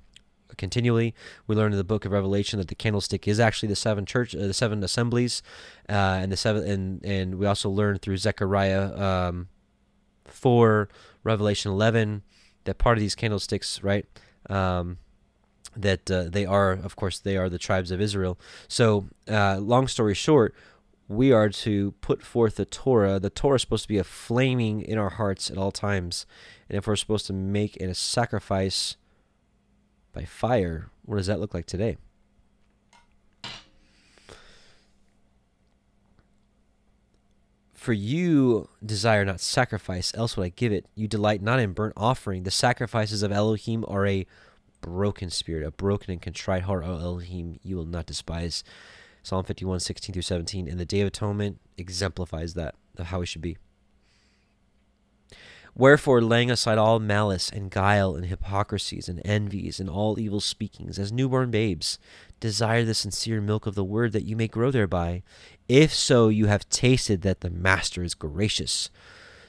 continually. We learn in the book of Revelation that the candlestick is actually the seven church, uh, the seven assemblies, uh, and the seven. And and we also learn through Zechariah um, four, Revelation eleven, that part of these candlesticks, right, um, that uh, they are, of course, they are the tribes of Israel. So, uh, long story short, we are to put forth the Torah. The Torah is supposed to be a flaming in our hearts at all times, and if we're supposed to make a sacrifice by fire, what does that look like today? For you desire not sacrifice, else would I give it. You delight not in burnt offering. The sacrifices of Elohim are a broken spirit, a broken and contrite heart, O Elohim, you will not despise. Psalm fifty-one, sixteen through seventeen. And the Day of Atonement exemplifies that, of how it should be. Wherefore, laying aside all malice and guile and hypocrisies and envies and all evil speakings, as newborn babes, desire the sincere milk of the word, that you may grow thereby. If so, you have tasted that the Master is gracious,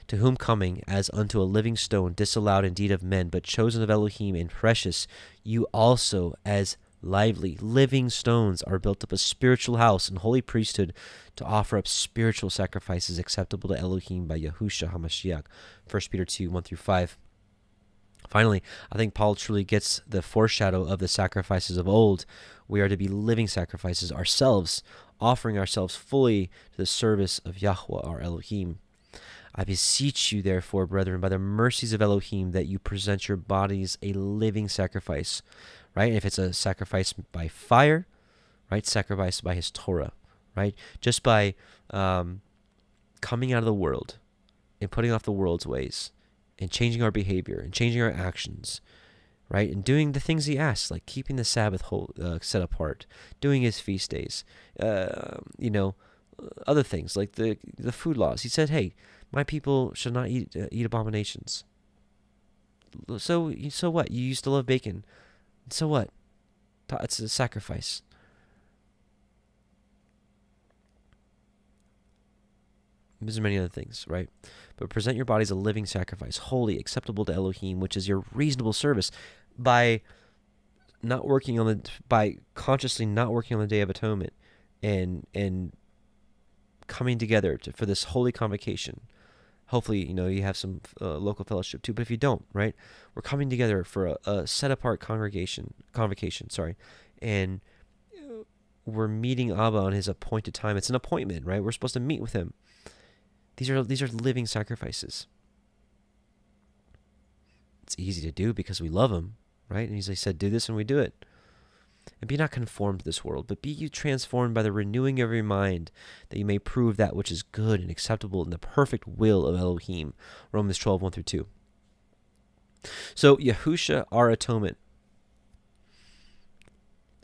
to whom coming as unto a living stone, disallowed indeed of men, but chosen of Elohim and precious, you also as lively, living stones are built up a spiritual house and holy priesthood, to offer up spiritual sacrifices acceptable to Elohim by Yahusha HaMashiach. First Peter two, one through five. Finally, I think Paul truly gets the foreshadow of the sacrifices of old. We are to be living sacrifices ourselves, offering ourselves fully to the service of Yahuwah, our Elohim. I beseech you, therefore, brethren, by the mercies of Elohim, that you present your bodies a living sacrifice. Right? And if it's a sacrifice by fire, right? Sacrifice by his Torah, right? Just by um, coming out of the world and putting off the world's ways and changing our behavior and changing our actions, right? And doing the things he asks, like keeping the Sabbath whole, uh, set apart, doing his feast days, uh, you know, other things like the, the food laws. He said, hey, my people should not eat, uh, eat abominations. So, so what? You used to love bacon. So what? It's a sacrifice. There's many other things, right? But present your bodies a living sacrifice, holy, acceptable to Elohim, which is your reasonable service. By not working on the, by consciously not working on the Day of Atonement, and and coming together to, for this holy convocation. Hopefully, you know, you have some uh, local fellowship too, but if you don't, right, we're coming together for a, a set-apart congregation, convocation, sorry, and we're meeting Abba on his appointed time. It's an appointment, right? We're supposed to meet with him. These are, these are living sacrifices. It's easy to do because we love him, right? And he's like, said, do this and we do it. And be not conformed to this world, but be you transformed by the renewing of your mind, that you may prove that which is good and acceptable in the perfect will of Elohim. Romans twelve, one through two. So Yahusha, our atonement.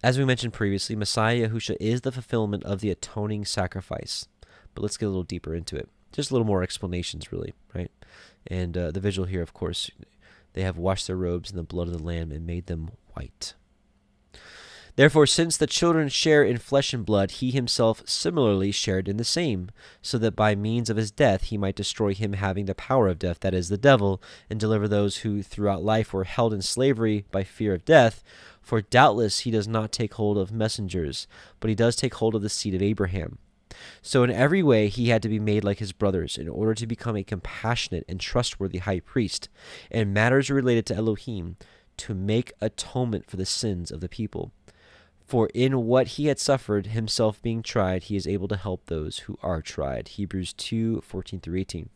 As we mentioned previously, Messiah Yahusha is the fulfillment of the atoning sacrifice. But let's get a little deeper into it. Just a little more explanations, really, right? And uh, the visual here, of course, they have washed their robes in the blood of the Lamb and made them white. Therefore, since the children share in flesh and blood, he himself similarly shared in the same, so that by means of his death he might destroy him having the power of death, that is, the devil, and deliver those who throughout life were held in slavery by fear of death. For doubtless he does not take hold of messengers, but he does take hold of the seed of Abraham. So in every way he had to be made like his brothers, in order to become a compassionate and trustworthy high priest, in matters related to Elohim, to make atonement for the sins of the people. For in what he had suffered, himself being tried, he is able to help those who are tried. Hebrews two, fourteen through eighteen.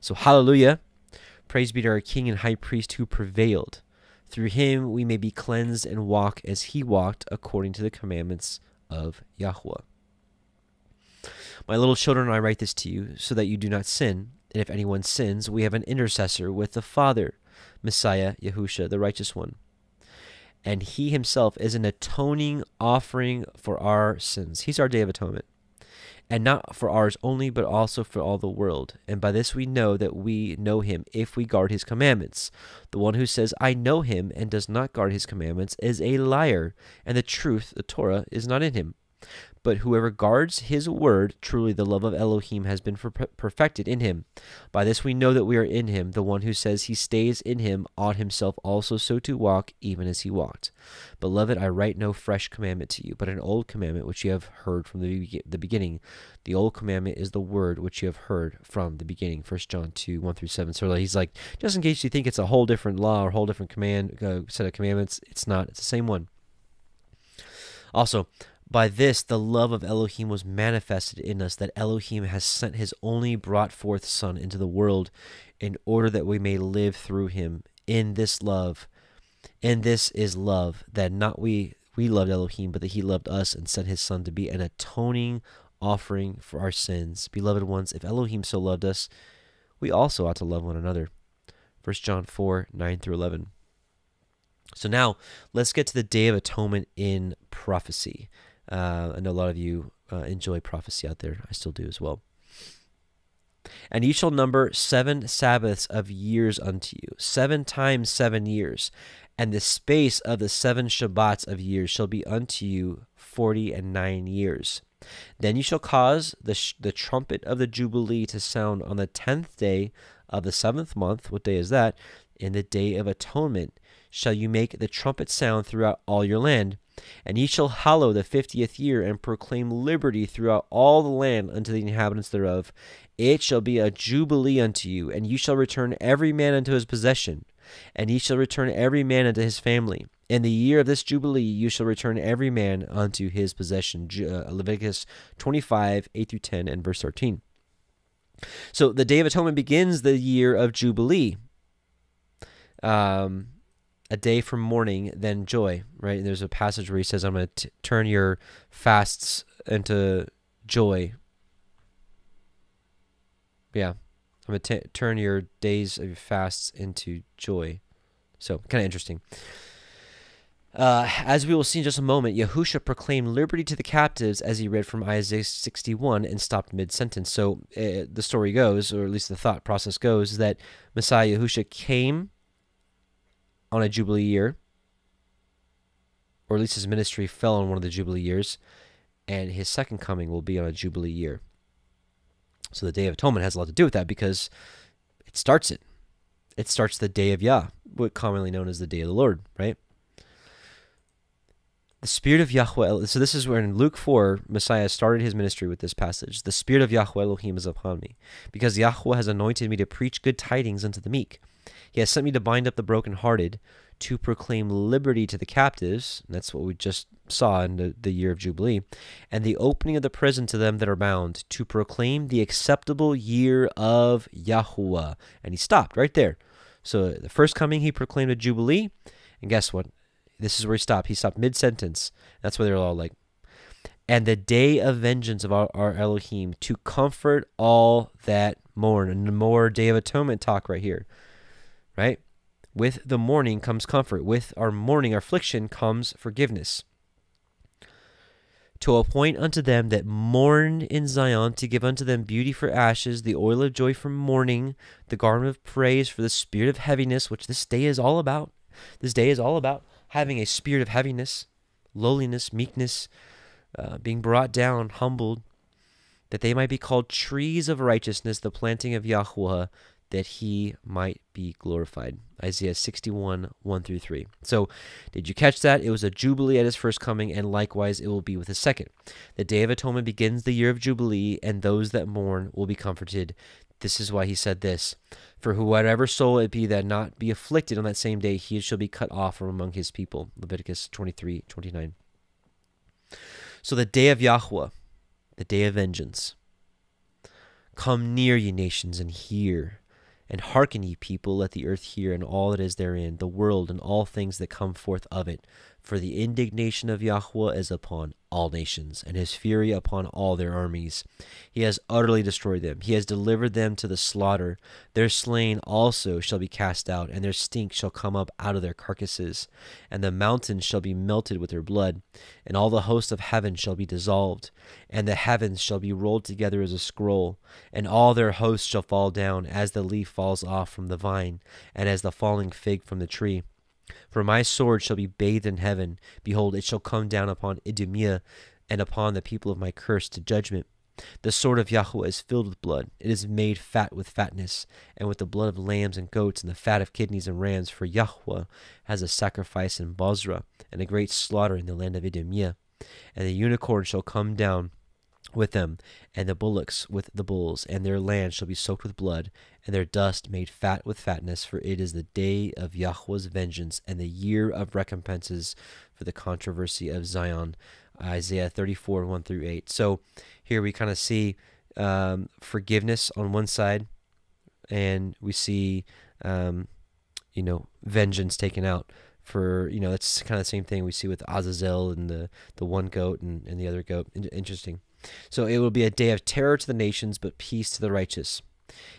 So hallelujah, praise be to our King and High Priest who prevailed. Through him we may be cleansed and walk as he walked, according to the commandments of Yahuwah. My little children, I write this to you, so that you do not sin. And if anyone sins, we have an intercessor with the Father, Messiah Yahusha, the righteous one. And he himself is an atoning offering for our sins. He's our Day of Atonement. And not for ours only, but also for all the world. And by this we know that we know him, if we guard his commandments. The one who says, I know him, and does not guard his commandments, is a liar, and the truth, the Torah, is not in him. But whoever guards his word, truly the love of Elohim has been perfected in him. By this we know that we are in him. The one who says he stays in him ought himself also so to walk, even as he walked. Beloved, I write no fresh commandment to you, but an old commandment which you have heard from the the beginning. The old commandment is the word which you have heard from the beginning. First John two, one through seven. So he's like, just in case you think it's a whole different law or a whole different command uh, set of commandments, it's not. It's the same one. Also, by this, the love of Elohim was manifested in us, that Elohim has sent his only brought forth Son into the world in order that we may live through him. In this love, and this is love, that not we, we loved Elohim, but that he loved us and sent his Son to be an atoning offering for our sins. Beloved ones, if Elohim so loved us, we also ought to love one another. First John four, nine through eleven. So now, let's get to the Day of Atonement in prophecy. Uh, I know a lot of you uh, enjoy prophecy out there. I still do as well. And ye shall number seven Sabbaths of years unto you, seven times seven years. And the space of the seven Shabbats of years shall be unto you forty and nine years. Then you shall cause the, sh the trumpet of the Jubilee to sound on the tenth day of the seventh month. What day is that? In the Day of Atonement shall you make the trumpet sound throughout all your land. And ye shall hallow the fiftieth year, and proclaim liberty throughout all the land unto the inhabitants thereof. It shall be a jubilee unto you, and ye shall return every man unto his possession, and ye shall return every man unto his family. In the year of this jubilee you shall return every man unto his possession. Leviticus twenty-five, eight through ten, and verse thirteen. So the Day of Atonement begins the year of jubilee. Um... A day from mourning, then joy, right? And there's a passage where he says, I'm going to turn your fasts into joy. Yeah. I'm going to turn your days of your fasts into joy. So, kind of interesting. Uh, as we will see in just a moment, Yahusha proclaimed liberty to the captives as he read from Isaiah sixty-one and stopped mid-sentence. So, uh, the story goes, or at least the thought process goes, that Messiah Yahusha came on a Jubilee year, or at least his ministry fell on one of the Jubilee years, and his second coming will be on a Jubilee year. So the Day of Atonement has a lot to do with that, because it starts it. It starts the Day of Yah, what commonly known as the Day of the Lord, right? The Spirit of Yahweh, so this is where in Luke four, Messiah started his ministry with this passage. The Spirit of Yahweh Elohim is upon me, because Yahweh has anointed me to preach good tidings unto the meek. He has sent me to bind up the brokenhearted, to proclaim liberty to the captives, and that's what we just saw in the, the year of Jubilee, and the opening of the prison to them that are bound, to proclaim the acceptable year of Yahuwah. And he stopped right there. So the first coming, he proclaimed a Jubilee, and guess what? This is where he stopped. He stopped mid-sentence. That's where they were all like, and the day of vengeance of our, our Elohim, to comfort all that mourn. And more Day of Atonement talk right here, right? With the mourning comes comfort. With our mourning, our affliction, comes forgiveness. To appoint unto them that mourn in Zion, to give unto them beauty for ashes, the oil of joy for mourning, the garment of praise for the spirit of heaviness, which this day is all about. This day is all about having a spirit of heaviness, lowliness, meekness, Uh, being brought down, humbled, that they might be called trees of righteousness, the planting of Yahuwah, that he might be glorified. Isaiah sixty-one, one through three. So, did you catch that? It was a jubilee at his first coming, and likewise it will be with his second. The Day of Atonement begins the year of jubilee, and those that mourn will be comforted. This is why he said this: for whoever soul it be that not be afflicted on that same day, he shall be cut off from among his people. Leviticus twenty-three, twenty-nine. So the day of Yahuwah, the day of vengeance. Come near, ye nations, and hear, and hearken, ye people, let the earth hear, and all that is therein, the world, and all things that come forth of it. For the indignation of Yahuwah is upon all nations, and his fury upon all their armies. He has utterly destroyed them. He has delivered them to the slaughter. Their slain also shall be cast out, and their stink shall come up out of their carcasses. And the mountains shall be melted with their blood, and all the hosts of heaven shall be dissolved, and the heavens shall be rolled together as a scroll, and all their hosts shall fall down, as the leaf falls off from the vine, and as the falling fig from the tree. For my sword shall be bathed in heaven. Behold, it shall come down upon Idumea and upon the people of my curse to judgment. The sword of Yahuwah is filled with blood. It is made fat with fatness, and with the blood of lambs and goats, and the fat of kidneys and rams. For Yahuwah has a sacrifice in Bozrah, and a great slaughter in the land of Idumea. And the unicorn shall come down with them, and the bullocks with the bulls, and their land shall be soaked with blood, and their dust made fat with fatness, for it is the day of Yahuwah's vengeance, and the year of recompenses for the controversy of Zion. Isaiah thirty-four, one through eight. So here we kind of see um, forgiveness on one side, and we see, um, you know, vengeance taken out for, you know, that's kind of the same thing we see with Azazel and the, the one goat and, and the other goat. Interesting. So it will be a day of terror to the nations, but peace to the righteous.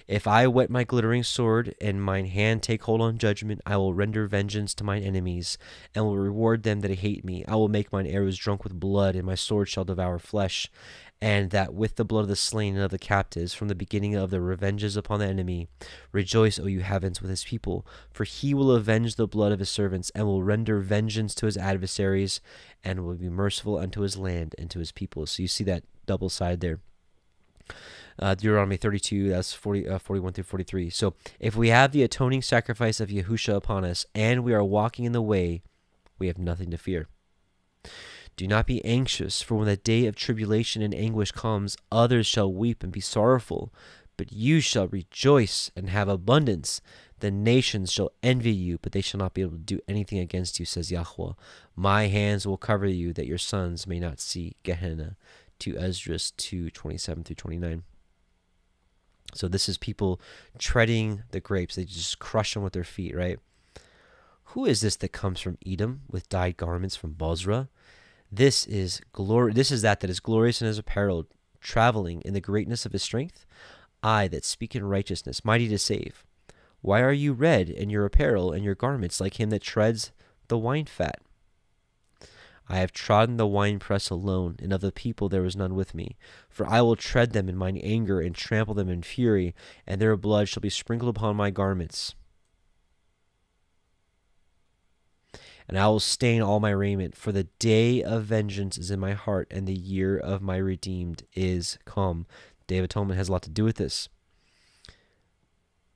If I whet my glittering sword, and mine hand take hold on judgment, I will render vengeance to mine enemies, and will reward them that hate me. I will make mine arrows drunk with blood, and my sword shall devour flesh, and that with the blood of the slain and of the captives, from the beginning of the revenges upon the enemy. Rejoice, O you heavens, with his people, for he will avenge the blood of his servants, and will render vengeance to his adversaries, and will be merciful unto his land and to his people. So you see that double side there. Uh, Deuteronomy thirty-two, that's forty, uh, forty-one through forty-three. So if we have the atoning sacrifice of Yahusha upon us, and we are walking in the way, we have nothing to fear. Do not be anxious, for when the day of tribulation and anguish comes, others shall weep and be sorrowful, but you shall rejoice and have abundance. The nations shall envy you, but they shall not be able to do anything against you, says Yahuwah. My hands will cover you, that your sons may not see Gehenna. To Esdras two, twenty-seven through twenty-nine. So this is people treading the grapes. They just crush them with their feet, right? Who is this that comes from Edom with dyed garments from Bozrah? This is glory. This is that that is glorious and is apparelled, traveling in the greatness of his strength. I that speak in righteousness, mighty to save. Why are you red in your apparel and your garments like him that treads the wine fat? I have trodden the winepress alone, and of the people there was none with me. For I will tread them in mine anger, and trample them in fury, and their blood shall be sprinkled upon my garments. And I will stain all my raiment, for the day of vengeance is in my heart, and the year of my redeemed is come. Day of Atonement has a lot to do with this.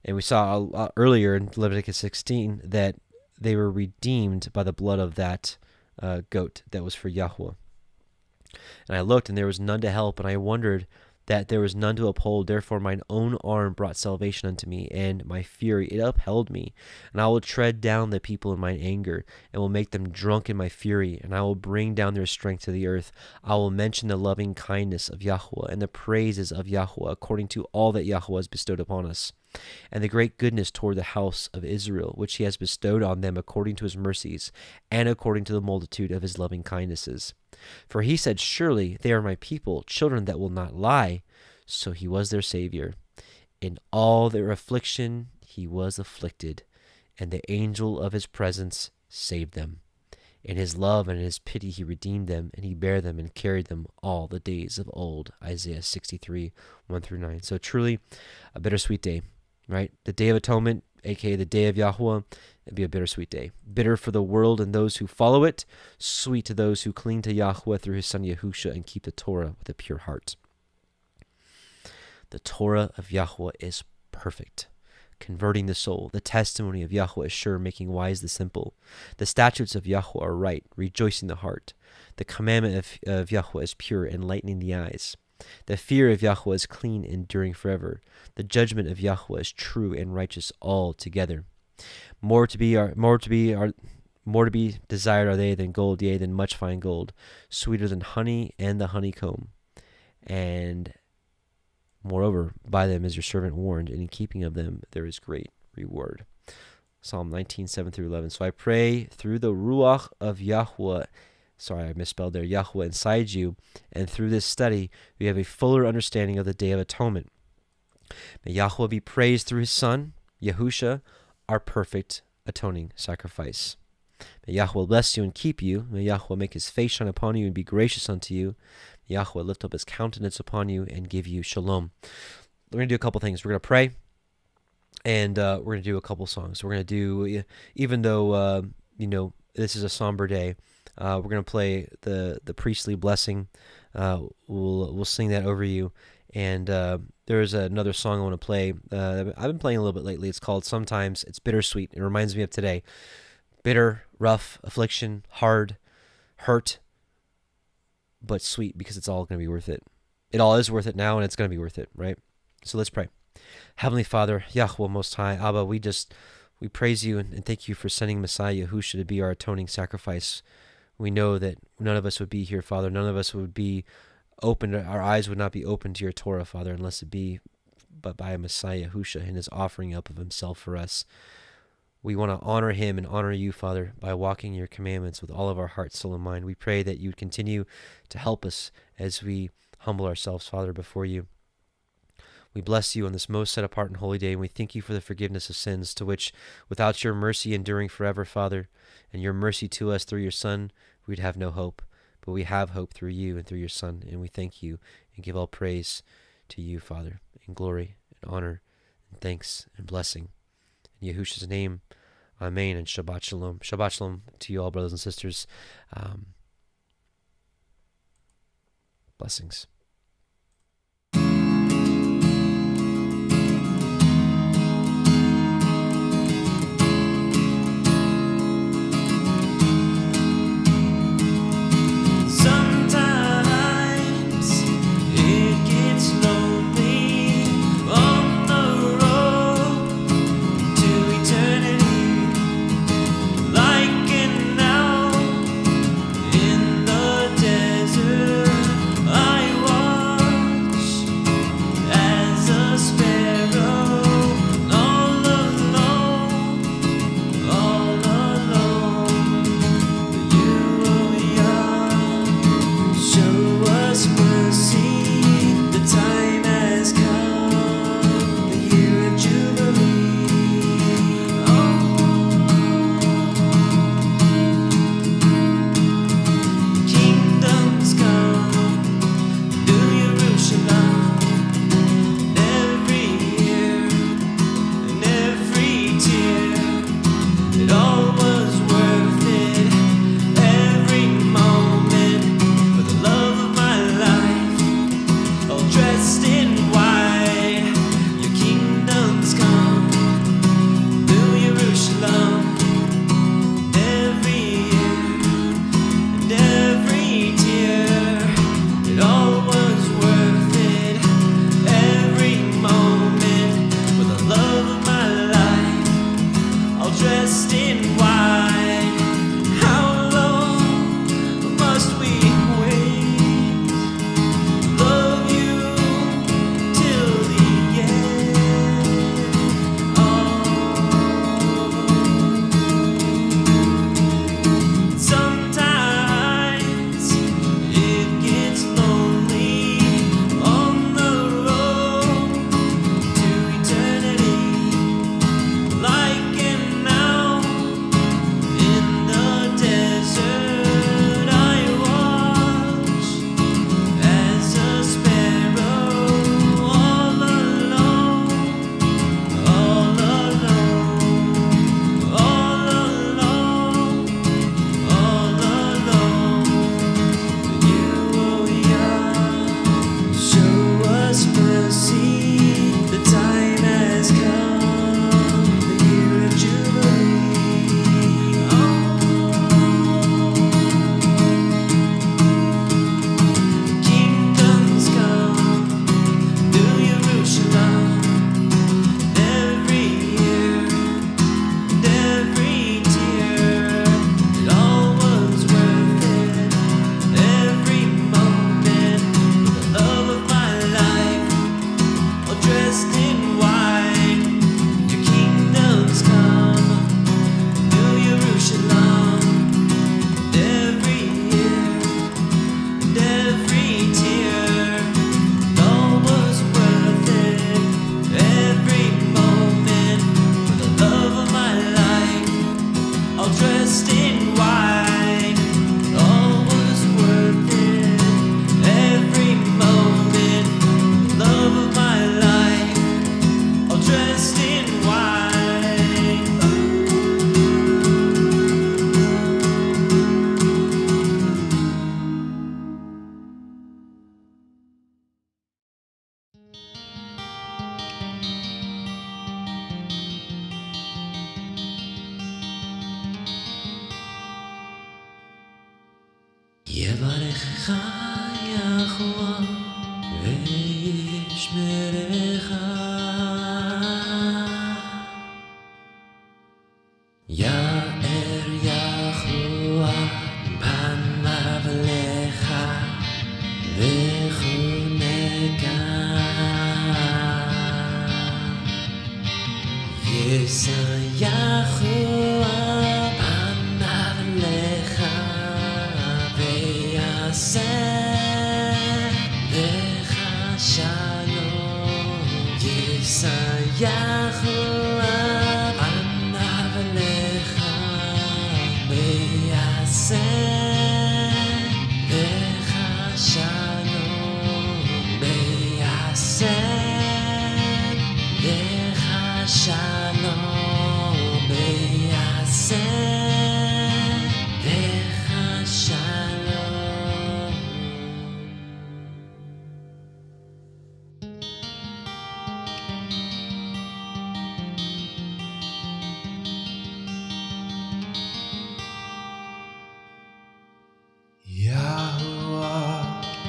And we saw earlier in Leviticus sixteen that they were redeemed by the blood of that Uh, goat that was for Yahuwah. And I looked, and there was none to help, and I wondered that there was none to uphold. Therefore mine own arm brought salvation unto me, and my fury, it upheld me. And I will tread down the people in mine anger, and will make them drunk in my fury, and I will bring down their strength to the earth. I will mention the loving kindness of Yahuwah, and the praises of Yahuwah, according to all that Yahuwah has bestowed upon us, and the great goodness toward the house of Israel, which he has bestowed on them according to his mercies, and according to the multitude of his loving kindnesses. For he said, surely they are my people, children that will not lie. So he was their Savior. In all their affliction he was afflicted, and the angel of his presence saved them. In his love and in his pity he redeemed them, and he bare them and carried them all the days of old. Isaiah sixty-three, one through nine. So truly a bittersweet day, right? The Day of Atonement, aka the Day of Yahuwah, it'd be a bittersweet day. Bitter for the world and those who follow it, sweet to those who cling to Yahuwah through his son Yahusha and keep the Torah with a pure heart. The Torah of Yahuwah is perfect, converting the soul. The testimony of Yahuwah is sure, making wise the simple. The statutes of Yahuwah are right, rejoicing the heart. The commandment of, of Yahuwah is pure, enlightening the eyes. The fear of Yahuwah is clean, enduring forever. The judgment of Yahuwah is true and righteous altogether. More to be are more to be are more to be desired are they than gold, yea, than much fine gold, sweeter than honey and the honeycomb. And moreover, by them is your servant warned, and in keeping of them there is great reward. Psalm nineteen, seven through eleven. So I pray through the Ruach of Yahuwah. Sorry, I misspelled there. Yahuwah inside you, and through this study, we have a fuller understanding of the Day of Atonement. May Yahuwah be praised through his Son, Yahusha, our perfect atoning sacrifice. May Yahuwah bless you and keep you. May Yahuwah make his face shine upon you and be gracious unto you. May Yahuwah lift up his countenance upon you and give you shalom. We're going to do a couple things. We're going to pray, and uh, we're going to do a couple songs. We're going to do, even though, uh, you know, this is a somber day, Uh, we're going to play the, the priestly blessing. Uh, we'll we'll sing that over you. And uh, there's another song I want to play. Uh, I've been playing a little bit lately. It's called Sometimes It's Bittersweet. It reminds me of today. Bitter, rough, affliction, hard, hurt, but sweet, because it's all going to be worth it. It all is worth it now, and it's going to be worth it, right? So let's pray. Heavenly Father, Yahuwah Most High, Abba, we just, we praise you and thank you for sending Messiah Yahushua to be our atoning sacrifice. We know that none of us would be here, Father. None of us would be open. Our eyes would not be open to your Torah, Father, unless it be but by Messiah Yahushua and his offering up of himself for us. We want to honor him and honor you, Father, by walking your commandments with all of our heart, soul, and mind. We pray that you would continue to help us as we humble ourselves, Father, before you. We bless you on this most set apart and holy day, and we thank you for the forgiveness of sins, to which, without your mercy enduring forever, Father, and your mercy to us through your Son, we'd have no hope. But we have hope through you and through your Son, and we thank you and give all praise to you, Father, in glory and honor and thanks and blessing. In Yahusha's name, amen, and Shabbat Shalom. Shabbat Shalom to you all, brothers and sisters. Um, blessings. I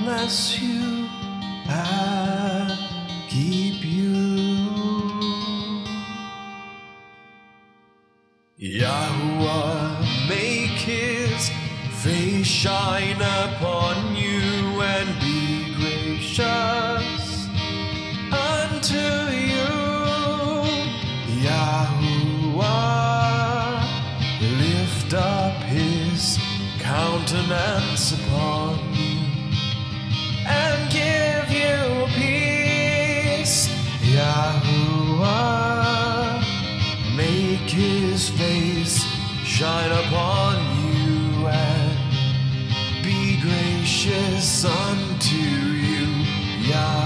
Bless you and keep you. Yahuwah, make his face shine upon you and be gracious unto you. Yahuwah, lift up his countenance upon you and give you peace. Yahuwah, make his face shine upon you and be gracious unto you. Yahuwah.